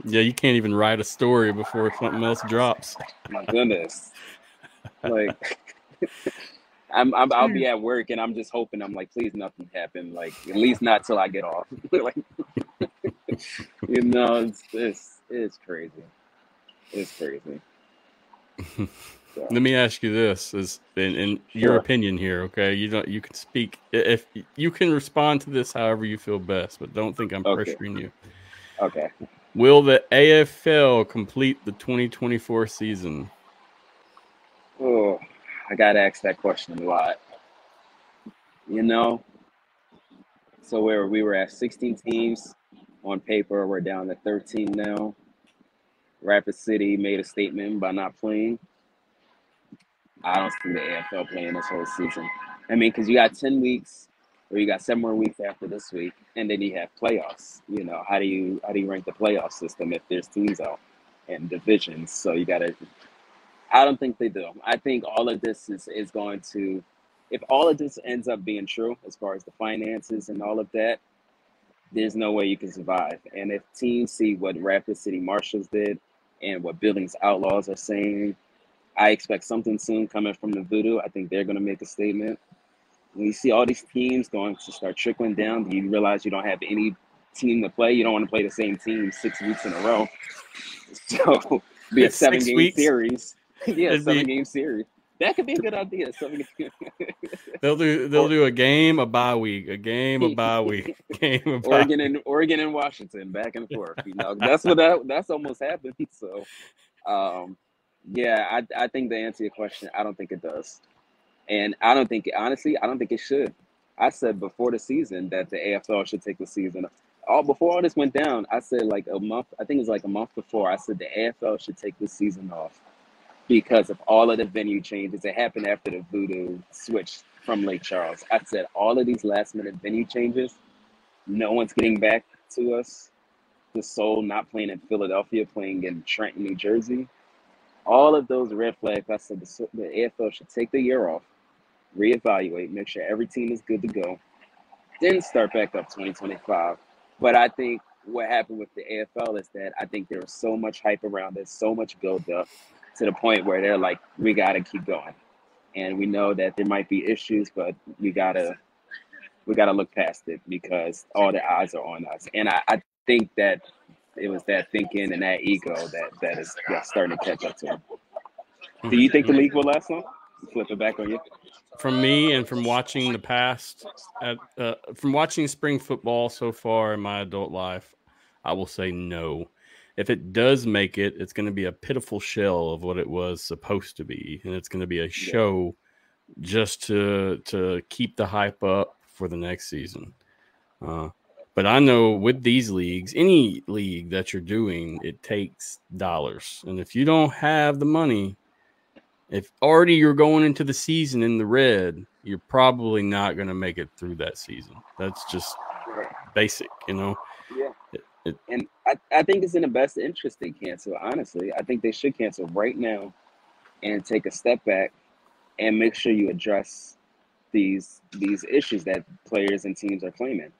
Yeah, you can't even write a story before something else drops. My goodness. Like, I'm, I'm, I'll be at work, and I'm just hoping. I'm like, please, nothing happen. Like, at least not till I get off. Like, you know, it's, it's, it's crazy. It's crazy. Let me ask you this, is in, in sure. your opinion here, okay? You don't you can speak if you can respond to this however you feel best, but don't think I'm okay. pressuring you. Okay. Will the A F L complete the twenty twenty-four season? Oh, I gotta ask that question a lot. You know, so where we were at sixteen teams on paper, we're down to thirteen now. Rapid City made a statement by not playing. I don't see the A F L playing this whole season. I mean, because you got ten weeks, or you got seven more weeks after this week, and then you have playoffs. You know, how do you how do you rank the playoff system if there's teams out and divisions? So you got to. I don't think they do. I think all of this is is going to, if all of this ends up being true as far as the finances and all of that, there's no way you can survive. And if teams see what Rapid City Marshals did and what Billings Outlaws are saying, I expect something soon coming from the Voodoo. I think they're going to make a statement. When you see all these teams going to start trickling down, do you realize you don't have any team to play? You don't want to play the same team six weeks in a row. So be a seven-game series. Yeah, seven-game series. That could be a good idea. they'll do they'll do a game, a bye week, a game, a bye week, game. A bye Oregon and Oregon and Washington, back and forth. You know, that's what that, that's almost happened. So, um, yeah, I I think the answer to your question, I don't think it does, and I don't think honestly, I don't think it should. I said before the season that the A F L should take the season. All before all this went down, I said like a month. I think it was like a month before. I said the A F L should take the season off. Because of all of the venue changes that happened after the Voodoo switched from Lake Charles. I said all of these last minute venue changes, no one's getting back to us. The Soul not playing in Philadelphia, playing in Trenton, New Jersey. All of those red flags, I said the, the A F L should take the year off, reevaluate, make sure every team is good to go, then start back up twenty twenty-five. But I think what happened with the A F L is that I think there was so much hype around it, so much build up. To the point where they're like, we got to keep going. And we know that there might be issues, but we got to we got to look past it because all the eyes are on us. And I, I think that it was that thinking and that ego that, that is that's starting to catch up to them. Do you think the league will last long? Flip it back on you. From me and from watching the past, at, uh, from watching spring football so far in my adult life, I will say no. If it does make it, it's going to be a pitiful shell of what it was supposed to be. And it's going to be a show yeah. just to to keep the hype up for the next season. Uh, but I know with these leagues, any league that you're doing, it takes dollars. And if you don't have the money, if already you're going into the season in the red, you're probably not going to make it through that season. That's just right. basic, you know. Yeah. It, it, and I, I think it's in the best interest they cancel, honestly. I think they should cancel right now and take a step back and make sure you address these these issues that players and teams are claiming.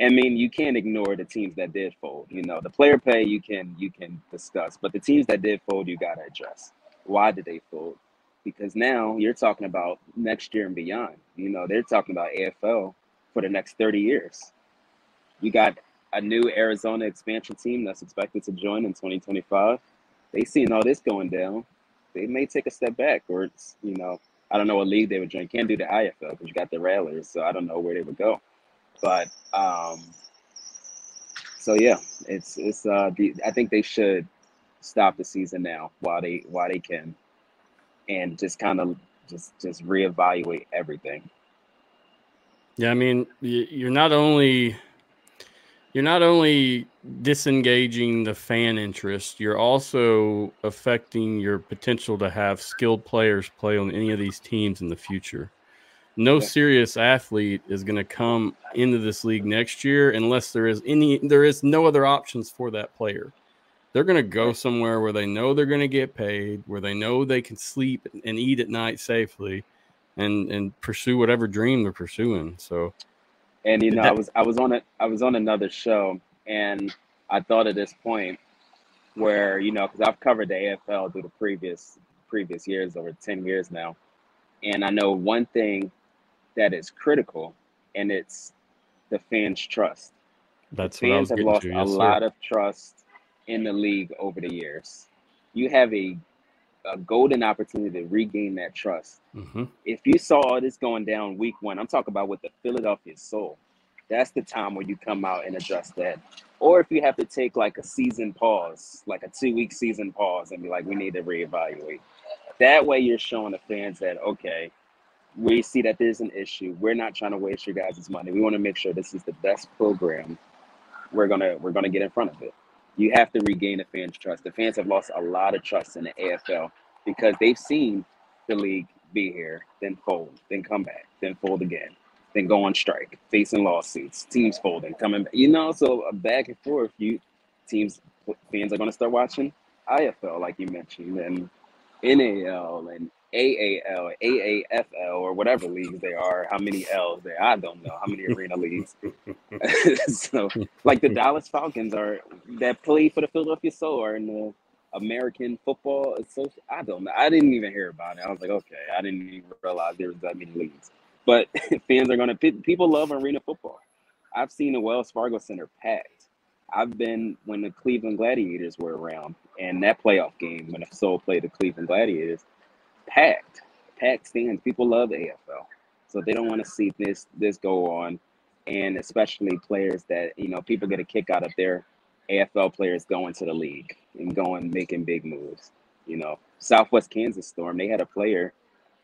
I mean, you can't ignore the teams that did fold. You know, the player pay you can you can discuss, but the teams that did fold, you gotta address. Why did they fold? Because now you're talking about next year and beyond. You know, they're talking about A F L for the next thirty years. You got a new Arizona expansion team that's expected to join in twenty twenty-five. They seen all this going down. They may take a step back, or it's, you know, I don't know what league they would join. Can't do the I F L because you got the Rattlers, so I don't know where they would go. But um, so yeah, it's it's. Uh, the, I think they should stop the season now while they while they can, and just kind of just just reevaluate everything. Yeah, I mean, you're not only you're not only disengaging the fan interest, you're also affecting your potential to have skilled players play on any of these teams in the future. No serious athlete is going to come into this league next year unless there is any, there is no other options for that player. They're going to go somewhere where they know they're going to get paid, where they know they can sleep and eat at night safely, and and pursue whatever dream they're pursuing. So, and you know, that, I was I was on a I was on another show, and I thought of this point where, you know, because I've covered the A F L through the previous previous years, over ten years now, and I know one thing that is critical, and it's the fans' trust. That's the fans have lost to, yes, a sir. lot of trust in the league over the years. You have a, a golden opportunity to regain that trust. Mm-hmm. If you saw all this going down week one, I'm talking about with the Philadelphia Soul, that's the time where you come out and address that. Or if you have to take like a season pause, like a two-week season pause, and be like, we need to reevaluate. That way you're showing the fans that, okay, we see that there's an issue. We're not trying to waste your guys' money. We want to make sure this is the best program. We're gonna we're gonna get in front of it. You have to regain the fans' trust. The fans have lost a lot of trust in the A F L because they've seen the league be here, then fold, then come back, then fold again, then go on strike, facing lawsuits, teams folding, coming back. You know, so back and forth, you teams fans are gonna start watching I F L, like you mentioned, and N A L and A A L, A A F L, or whatever leagues they are, how many L's there, I don't know how many arena leagues. So, like the Dallas Falcons are that play for the Philadelphia Soul are in the American Football Association. I don't know. I didn't even hear about it. I was like, okay, I didn't even realize there was that many leagues. But fans are going to – people love arena football. I've seen the Wells Fargo Center packed. I've been when the Cleveland Gladiators were around, and that playoff game when the Soul played the Cleveland Gladiators, packed, packed stands. People love A F L, so they don't want to see this this go on, and especially players that, you know, people get a kick out of their A F L players going to the league and going making big moves. You know, Southwest Kansas Storm, they had a player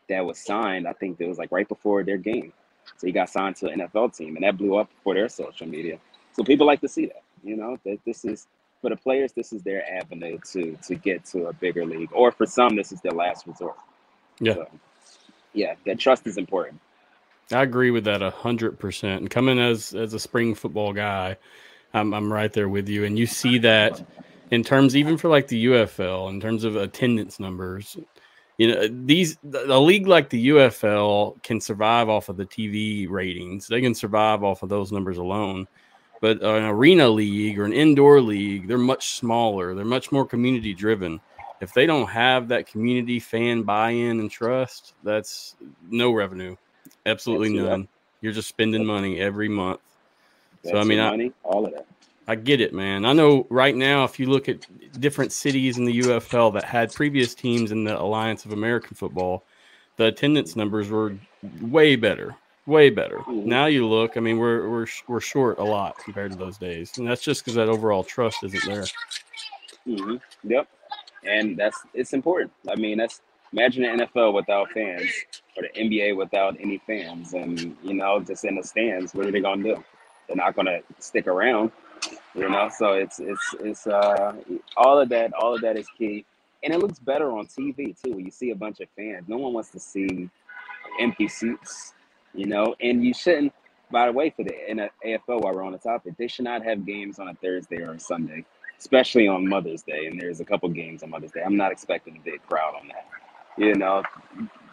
that was signed. I think it was like right before their game, so he got signed to an N F L team, and that blew up for their social media. So people like to see that. You know, that this is for the players. This is their avenue to to get to a bigger league, or for some, this is their last resort. Yeah. So, yeah. That trust is important. I agree with that a hundred percent. And coming as, as a spring football guy, I'm, I'm right there with you. And you see that in terms, even for like the U F L, in terms of attendance numbers, you know, these, a league like the U F L can survive off of the T V ratings. They can survive off of those numbers alone, but an arena league or an indoor league, they're much smaller. They're much more community driven. If they don't have that community fan buy-in and trust, that's no revenue. Absolutely that's none. That. You're just spending money every month. That's so, I mean, money, I, all of that. I get it, man. I know right now, if you look at different cities in the U F L that had previous teams in the Alliance of American Football, the attendance numbers were way better, way better. Mm-hmm. Now you look, I mean, we're, we're, we're short a lot compared to those days. And that's just because that overall trust isn't there. Mm-hmm. Yep. And that's, it's important. I mean, that's, imagine the N F L without fans, or the N B A without any fans, and, you know, just in the stands, what are they going to do? They're not going to stick around, you know? So it's, it's, it's, uh, all of that, all of that is key. And it looks better on T V too, when you see a bunch of fans. No one wants to see empty seats, you know? And you shouldn't, by the way, for the N F L, while we're on the topic, they should not have games on a Thursday or a Sunday, especially on Mother's Day. And there's a couple games on Mother's Day. I'm not expecting a big crowd on that. You know,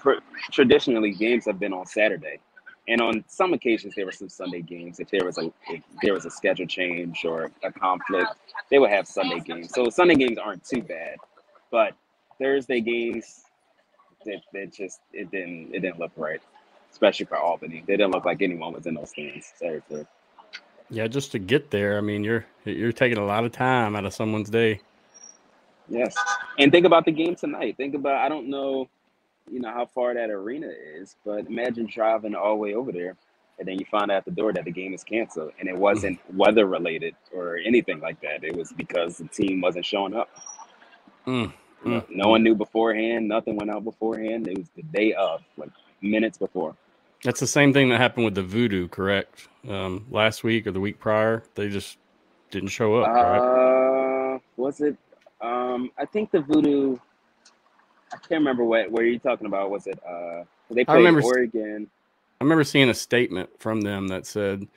pr- traditionally games have been on Saturday, and on some occasions there were some Sunday games. If there was a if there was a schedule change or a conflict, they would have Sunday games. So Sunday games aren't too bad, but Thursday games, it, it just it didn't it didn't look right, especially for Albany. They didn't look like anyone was in those stands. Seriously. Yeah, just to get there, I mean, you're you're taking a lot of time out of someone's day. Yes, and think about the game tonight. Think about, I don't know, you know, how far that arena is, but imagine driving all the way over there, and then you find out at the door that the game is canceled, and it wasn't weather related or anything like that. It was because the team wasn't showing up. Mm. Mm. No one knew beforehand. Nothing went out beforehand. It was the day of, like minutes before. That's the same thing that happened with the Voodoo, correct? Um, last week or the week prior, they just didn't show up, right? Uh, was it? Um, I think the Voodoo, I can't remember what, where you're talking about. Was it, uh, they played I remember, Oregon. I remember seeing a statement from them that said,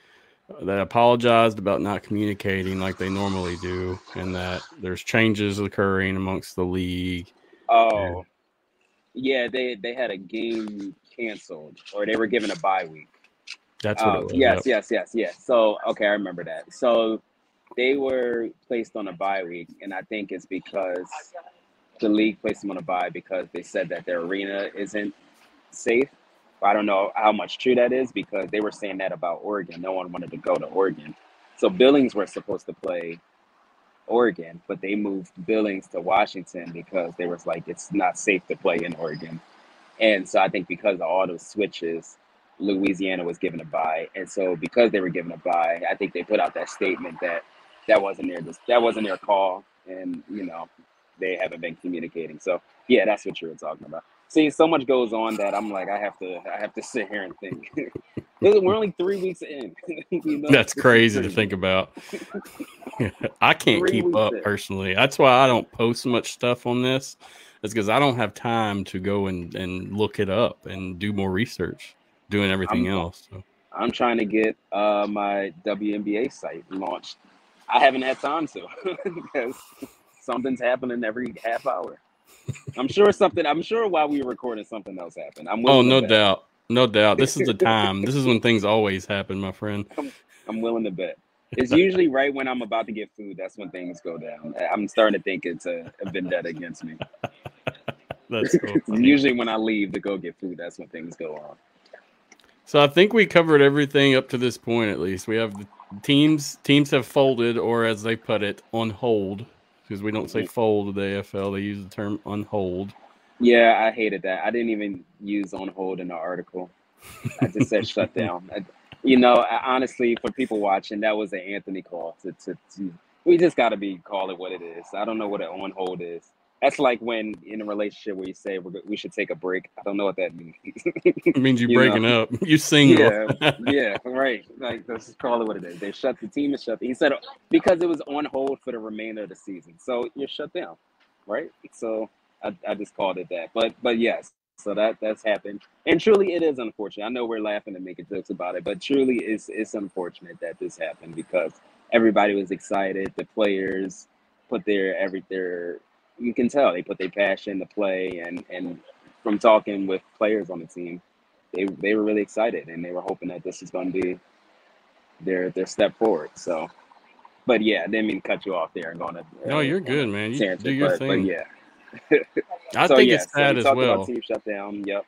uh, that apologized about not communicating like they normally do, and that there's changes occurring amongst the league. Oh, and, yeah, they, they had a game canceled, or they were given a bye week. That's what um, it was. Yes, yep. yes, yes, yes. So, okay, I remember that. So, they were placed on a bye week, and I think it's because the league placed them on a bye because they said that their arena isn't safe. I don't know how much true that is because they were saying that about Oregon. No one wanted to go to Oregon. So Billings were supposed to play Oregon, but they moved Billings to Washington because they was like, it's not safe to play in Oregon. And so I think because of all those switches, Louisiana was given a bye. And so because they were given a bye, I think they put out that statement that That wasn't their that wasn't their call, and you know they haven't been communicating. So yeah, that's what you were talking about. See, so much goes on that I'm like, I have to I have to sit here and think. We're only three weeks in. You know? That's crazy to think about. I can't three keep up in. Personally. That's why I don't post much stuff on this. It's because I don't have time to go and and look it up and do more research, doing everything I'm, else. So. I'm trying to get uh, my W N B A site launched. I haven't had time to because something's happening every half hour. I'm sure something. I'm sure while we were recording, something else happened. I'm willing. Oh, no doubt, no doubt. This is the time. This is when things always happen, my friend. I'm, I'm willing to bet. It's usually right when I'm about to get food. That's when things go down. I'm starting to think it's a, a vendetta against me. That's cool. Usually when I leave to go get food, that's when things go on. So I think we covered everything up to this point. At least we have the teams. Teams have folded, or as they put it, on hold, because we don't say fold to the A F L. They use the term on hold. Yeah, I hated that. I didn't even use on hold in the article. I just said shut down. I, you know, I, honestly, for people watching, that was an Anthony call. To, to, to we just got to be call it what it is. I don't know what an on hold is. That's like when in a relationship where you say we're, we should take a break. I don't know what that means. It means you're you breaking know? Up. You're single. Yeah, yeah, right. Like let's just call it what it is. They shut the team is shut. He said because it was on hold for the remainder of the season, so you're shut down, right? So I, I just called it that. But but yes, so that that's happened, and truly it is unfortunate. I know we're laughing and making jokes about it, but truly it's it's unfortunate that this happened because everybody was excited. The players put their every their you can tell they put their passion to play, and, and from talking with players on the team, they they were really excited and they were hoping that this is going to be their their step forward. So, but yeah, I didn't mean to cut you off there and going to. Uh, no, you're good, man. You do your but, thing. But yeah, I so, think yeah, it's so sad as well. About team shutdown. Yep.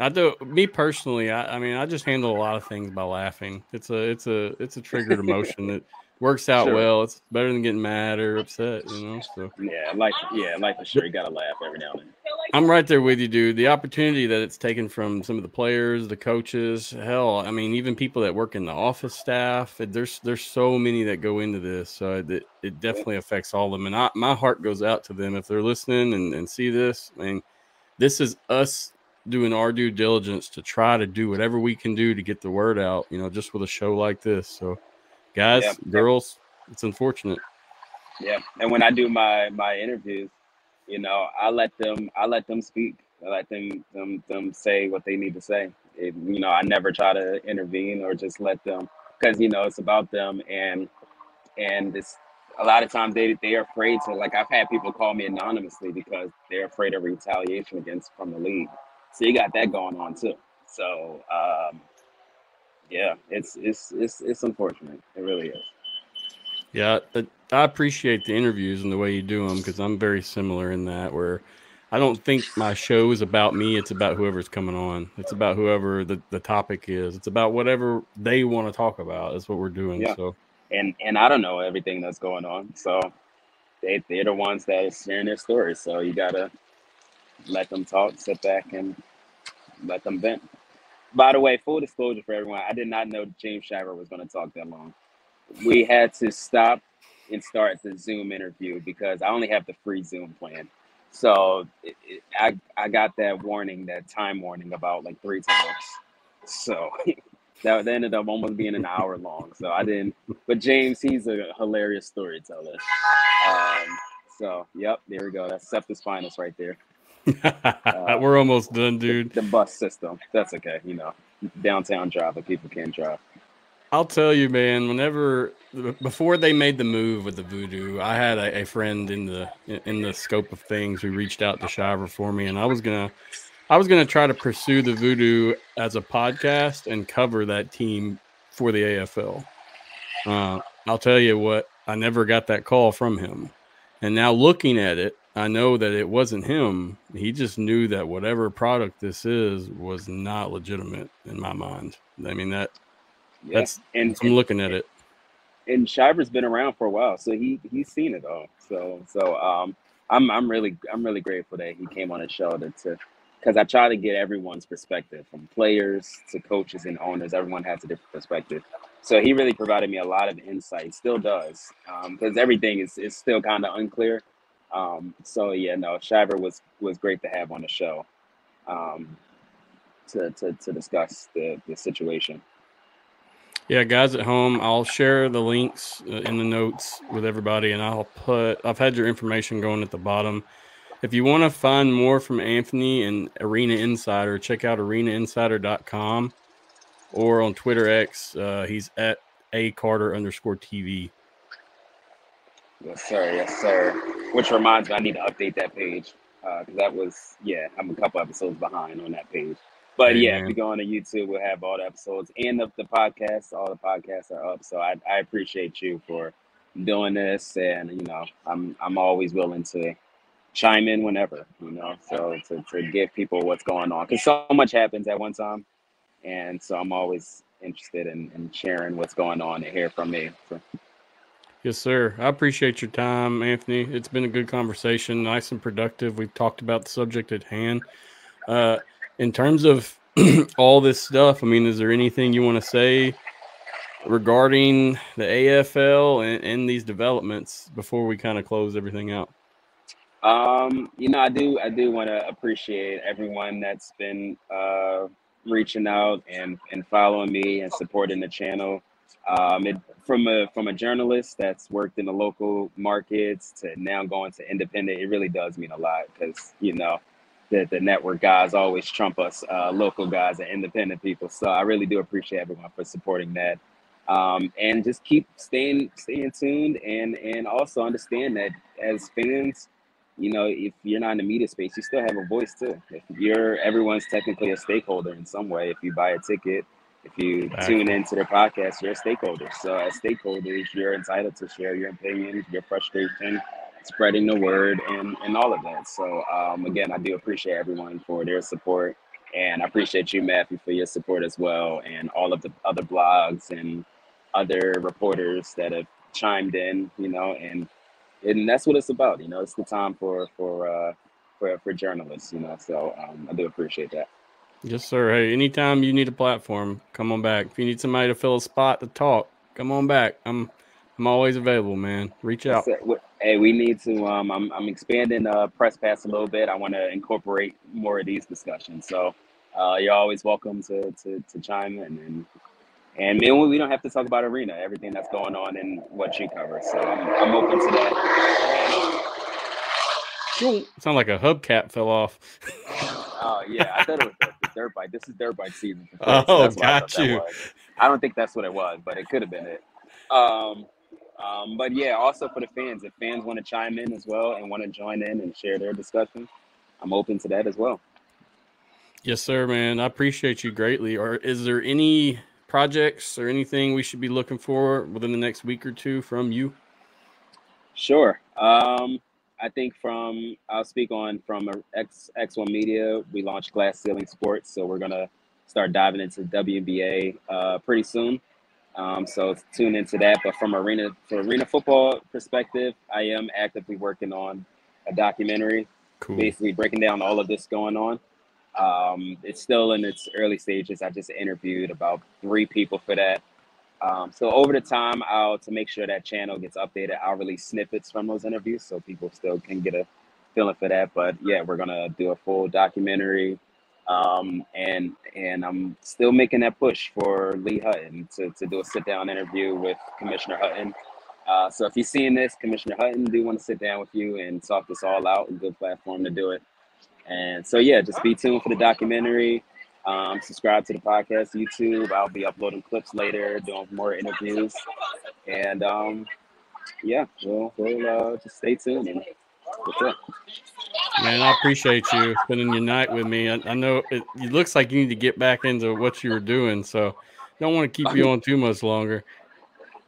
I do. Me personally, I, I mean, I just handle a lot of things by laughing. It's a it's a it's a triggered emotion that. Works out sure. Well. It's better than getting mad or upset, you know. So yeah, like yeah, like for sure, you gotta laugh every now and then. I'm right there with you, dude. The opportunity that it's taken from some of the players, the coaches, hell, I mean, even people that work in the office staff. There's there's so many that go into this, so it it definitely affects all of them. And I, my heart goes out to them if they're listening and, and see this. I mean, this is us doing our due diligence to try to do whatever we can do to get the word out, you know, just with a show like this. So. Guys, yeah. Girls, it's unfortunate. Yeah, and when I do my, my interviews, you know, I let them I let them speak. I let them them them say what they need to say, it, you know, I never try to intervene or just let them, because, you know, it's about them. And and this, a lot of times they, they're afraid to, like, I've had people call me anonymously because they're afraid of retaliation against from the league. So you got that going on too. So, um, yeah, it's, it's, it's, it's unfortunate. It really is. Yeah. I appreciate the interviews and the way you do them, because I'm very similar in that, where I don't think my show is about me. It's about whoever's coming on. It's about whoever the, the topic is. It's about whatever they want to talk about. That's what we're doing. Yeah. So, and, and I don't know everything that's going on. So they, they're the ones that are sharing their stories. So you got to let them talk, sit back and let them vent. By the way, full disclosure for everyone, I did not know James Shiver was going to talk that long. We had to stop and start the Zoom interview because I only have the free Zoom plan. So it, it, I I got that warning, that time warning, about like three times. So that, that ended up almost being an hour long. So I didn't. But James, he's a hilarious storyteller. Um, so, yep, there we go. That's Septus Finest right there. Uh, we're almost done, dude. The, the bus system. That's okay. You know, downtown drive, but people can drive. I'll tell you, man, whenever, before they made the move with the Voodoo, I had a, a friend in the, in the scope of things who reached out to Shiver for me. And I was going to, I was going to try to pursue the Voodoo as a podcast and cover that team for the A F L. Uh, I'll tell you what, I never got that call from him. And now looking at it, I know that it wasn't him. He just knew that whatever product this is was not legitimate in my mind. I mean, that yeah. that's, and I'm looking at it. And Shiver's been around for a while, so he, he's seen it all. So, so, um, I'm, I'm really, I'm really grateful that he came on his show to, to, cause I try to get everyone's perspective, from players to coaches and owners. Everyone has a different perspective. So he really provided me a lot of insight, still does. Um, cause everything is, is still kind of unclear. Um, so yeah, no, Shiver was, was great to have on the show, um, to, to, to discuss the, the situation. Yeah. Guys at home, I'll share the links uh, in the notes with everybody, and I'll put, I've had your information going at the bottom. If you want to find more from Anthony and Arena Insider, check out arena insider dot com or on Twitter X, uh, he's at a Carter underscore T V. Yes, sir. Yes, sir. Which reminds me, I need to update that page. Uh, cause that was, yeah, I'm a couple episodes behind on that page, but hey, yeah, man. If you go on to YouTube, we'll have all the episodes and the, the podcasts, all the podcasts are up. So I, I appreciate you for doing this. And, you know, I'm, I'm always willing to chime in whenever, you know, so to, to give people what's going on. Cause so much happens at one time. And so I'm always interested in, in sharing what's going on and hear from me. So, yes, sir. I appreciate your time, Anthony. It's been a good conversation, nice and productive. We've talked about the subject at hand. Uh, in terms of all this stuff, I mean, is there anything you want to say regarding the A F L and, and these developments before we kind of close everything out? Um, you know, I do. I do want to appreciate everyone that's been uh, reaching out and, and following me and supporting the channel. Um, it, from a from a journalist that's worked in the local markets to now going to independent, it really does mean a lot, because you know the the network guys always trump us, uh, local guys and independent people. So I really do appreciate everyone for supporting that, um, and just keep staying staying tuned, and and also understand that as fans, you know, if you're not in the media space, you still have a voice too. If you're everyone's technically a stakeholder in some way. If you buy a ticket, if you tune into their podcast, you're a stakeholder. So as stakeholders, you're entitled to share your opinions, your frustration, spreading the word, and, and all of that. So, um, again, I do appreciate everyone for their support. And I appreciate you, Matthew, for your support as well, and all of the other blogs and other reporters that have chimed in, you know, and and that's what it's about. You know, it's the time for, for, uh, for, for journalists, you know, so um, I do appreciate that. Yes, sir. Hey, anytime you need a platform, come on back. If you need somebody to fill a spot to talk, come on back. I'm, I'm always available, man. Reach out. Hey, we need to. Um, I'm, I'm expanding uh, Press Pass a little bit. I want to incorporate more of these discussions. So, uh, you're always welcome to to, to chime in, and and then we don't have to talk about Arena. Everything that's going on and what you cover. So I'm, I'm open to that. Sound like a hubcap fell off. Oh yeah, I thought it was. dirt bike. This is dirt bike season. Oh, that's got you. I don't think that's what it was, but it could have been it. Um, um, but yeah, also for the fans, if fans want to chime in as well and want to join in and share their discussion, I'm open to that as well. Yes, sir, man. I appreciate you greatly. Or is there any projects or anything we should be looking for within the next week or two from you? Sure. Um, I think from, I'll speak on from X, X one Media, we launched Glass Ceiling Sports. So we're going to start diving into W N B A uh, pretty soon. Um, so tune into that. But from arena for arena football perspective, I am actively working on a documentary, cool. basically breaking down all of this going on. Um, it's still in its early stages. I just interviewed about three people for that. Um, so over the time, I'll to make sure that channel gets updated, I'll release snippets from those interviews so people still can get a feeling for that. But yeah, we're going to do a full documentary. Um, and and I'm still making that push for Lee Hutton to, to do a sit-down interview with Commissioner Hutton. Uh, so if you're seeing this, Commissioner Hutton, do want to sit down with you and talk this all out. A good platform to do it. And so, yeah, just be tuned for the documentary. Um, subscribe to the podcast, YouTube. I'll be uploading clips later, doing more interviews. And, um, yeah, we'll, we'll uh, just stay tuned. And what's up? Man, I appreciate you spending your night with me. I, I know it, it looks like you need to get back into what you were doing, so don't want to keep you on too much longer.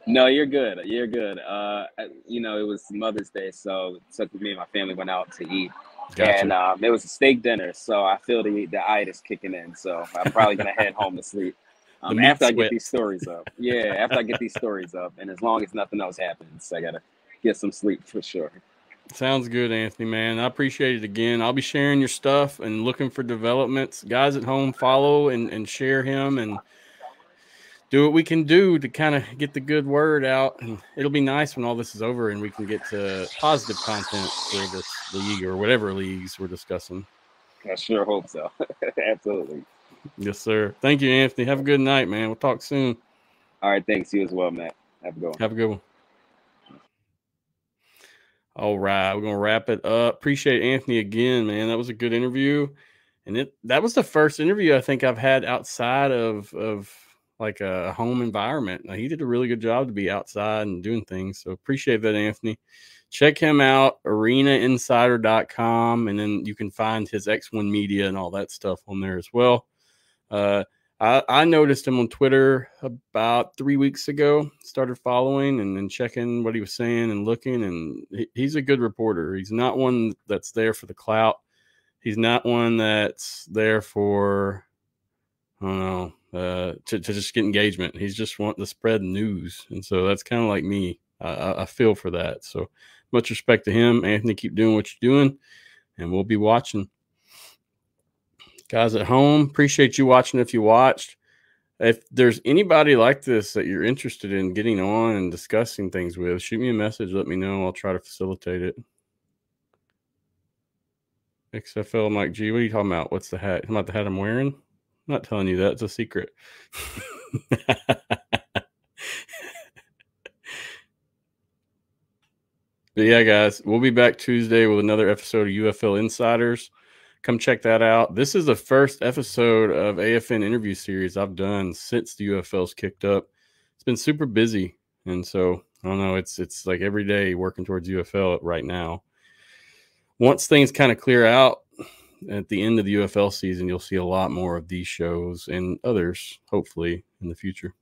No, you're good. You're good. Uh, you know, it was Mother's Day, so it took me and my family went out to eat. Gotcha. And um, it was a steak dinner, so I feel the the itis kicking in. So I'm probably gonna head home to sleep um, after I get these stories up. Yeah, after I get these stories up, and as long as nothing else happens, I gotta get some sleep for sure. Sounds good, Anthony, man. I appreciate it again. I'll be sharing your stuff and looking for developments. Guys at home, follow and and share him and do what we can do to kind of get the good word out. And it'll be nice when all this is over and we can get to positive content for this league or whatever leagues we're discussing. I sure hope so. Absolutely. Yes, sir. Thank you, Anthony. Have a good night, man. We'll talk soon. All right. Thanks. You as well, Matt. Have a good one. Have a good one. All right. We're going to wrap it up. Appreciate Anthony again, man. That was a good interview. And it that was the first interview I think I've had outside of of – like a home environment. Now, he did a really good job to be outside and doing things. So appreciate that, Anthony. Check him out, arena insider dot com. And then you can find his X one Media and all that stuff on there as well. Uh, I, I noticed him on Twitter about three weeks ago, started following and then checking what he was saying and looking. And he, he's a good reporter. He's not one that's there for the clout. He's not one that's there for, I don't know, uh to, to just get engagement. He's just wanting to spread news, and so that's kind of like me. I, I feel for that, so much respect to him. Anthony, keep doing what you're doing, and we'll be watching. Guys at home, appreciate you watching. If you watched, if there's anybody like this that you're interested in getting on and discussing things with, shoot me a message, let me know. I'll try to facilitate it. X F L Mike G, what are you talking about? What's the hat? I'm about the hat I'm wearing. I'm not telling you that. It's a secret. But yeah, guys, we'll be back Tuesday with another episode of U F L Insiders. Come check that out. This is the first episode of A F N interview series I've done since the U F L's kicked up. It's been super busy, and so I don't know. It's it's like every day working towards U F L right now. Once things kind of clear out at the end of the U F L season, you'll see a lot more of these shows and others, hopefully, in the future.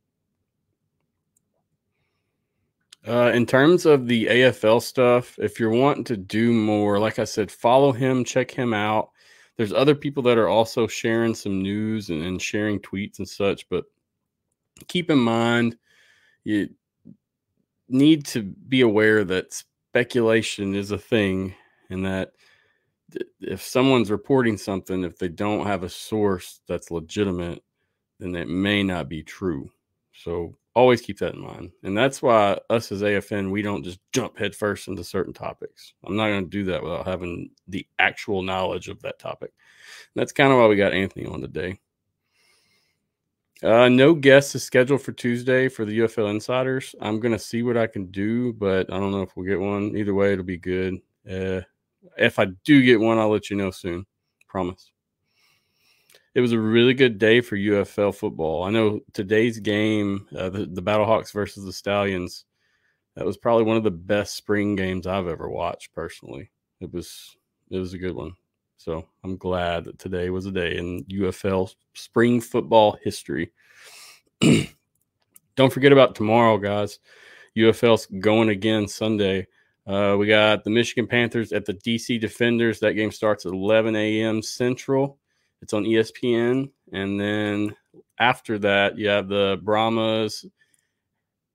Uh, in terms of the A F L stuff, if you're wanting to do more, like I said, follow him, check him out. There's other people that are also sharing some news and, and sharing tweets and such, but keep in mind, you need to be aware that speculation is a thing, and that if someone's reporting something, if they don't have a source that's legitimate, then it may not be true. So always keep that in mind. And that's why us as A F N, we don't just jump headfirst into certain topics. I'm not going to do that without having the actual knowledge of that topic. And that's kind of why we got Anthony on today. Uh, no guests is scheduled for Tuesday for the U F L Insiders. I'm going to see what I can do, but I don't know if we'll get one. Either way, it'll be good. Uh, If I do get one, I'll let you know soon. Promise. it was a really good day for U F L football. I know today's game, uh, the, the Battlehawks versus the Stallions, that was probably one of the best spring games I've ever watched personally. It was it was a good one. So I'm glad that today was a day in U F L spring football history. Don't forget about tomorrow, guys. U F L's going again Sunday. Uh, we got the Michigan Panthers at the D C Defenders. That game starts at eleven a m Central. It's on E S P N. And then after that, you have the Brahmas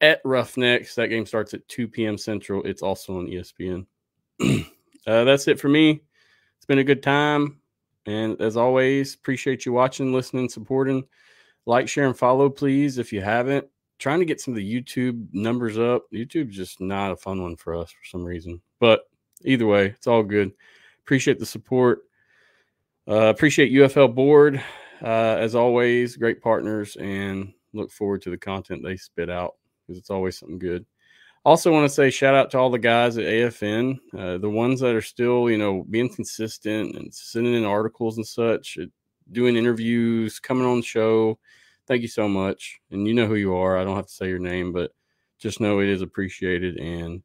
at Roughnecks. That game starts at two p m Central. It's also on E S P N. uh, that's it for me. It's been a good time. And as always, appreciate you watching, listening, supporting. Like, share, and follow, please, if you haven't. Trying to get some of the YouTube numbers up. YouTube's just not a fun one for us for some reason. But either way, it's all good. Appreciate the support. Uh, appreciate U F L Board. Uh, as always, great partners, and look forward to the content they spit out because it's always something good. Also want to say shout out to all the guys at A F N, uh, the ones that are still, you know, being consistent and sending in articles and such, doing interviews, coming on the show. Thank you so much. And you know who you are. I don't have to say your name, but just know it is appreciated. And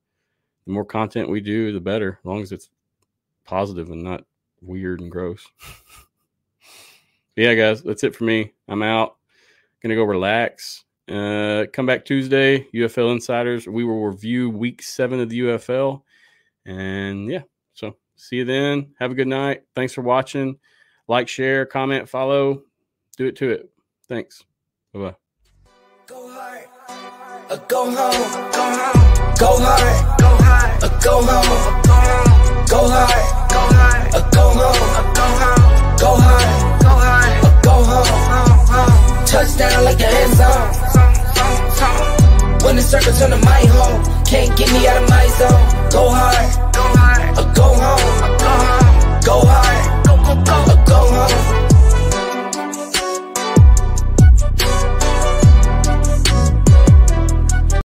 the more content we do, the better, as long as it's positive and not weird and gross. Yeah, guys, that's it for me. I'm out. Going to go relax. Uh, come back Tuesday, U F L Insiders. We will review week seven of the U F L. And yeah, so see you then. Have a good night. Thanks for watching. Like, share, comment, follow. Do it to it. Thanks. Bye-bye. Go hard. Uh, go home. Go home. Go hard. Go hard. Uh, go home. Go hard. Go hard. Uh, go home. Uh, go home. Go hard. Go hard. Uh, go home. Touchdown like the end zone. When the circle turn to my home, can't get me out of my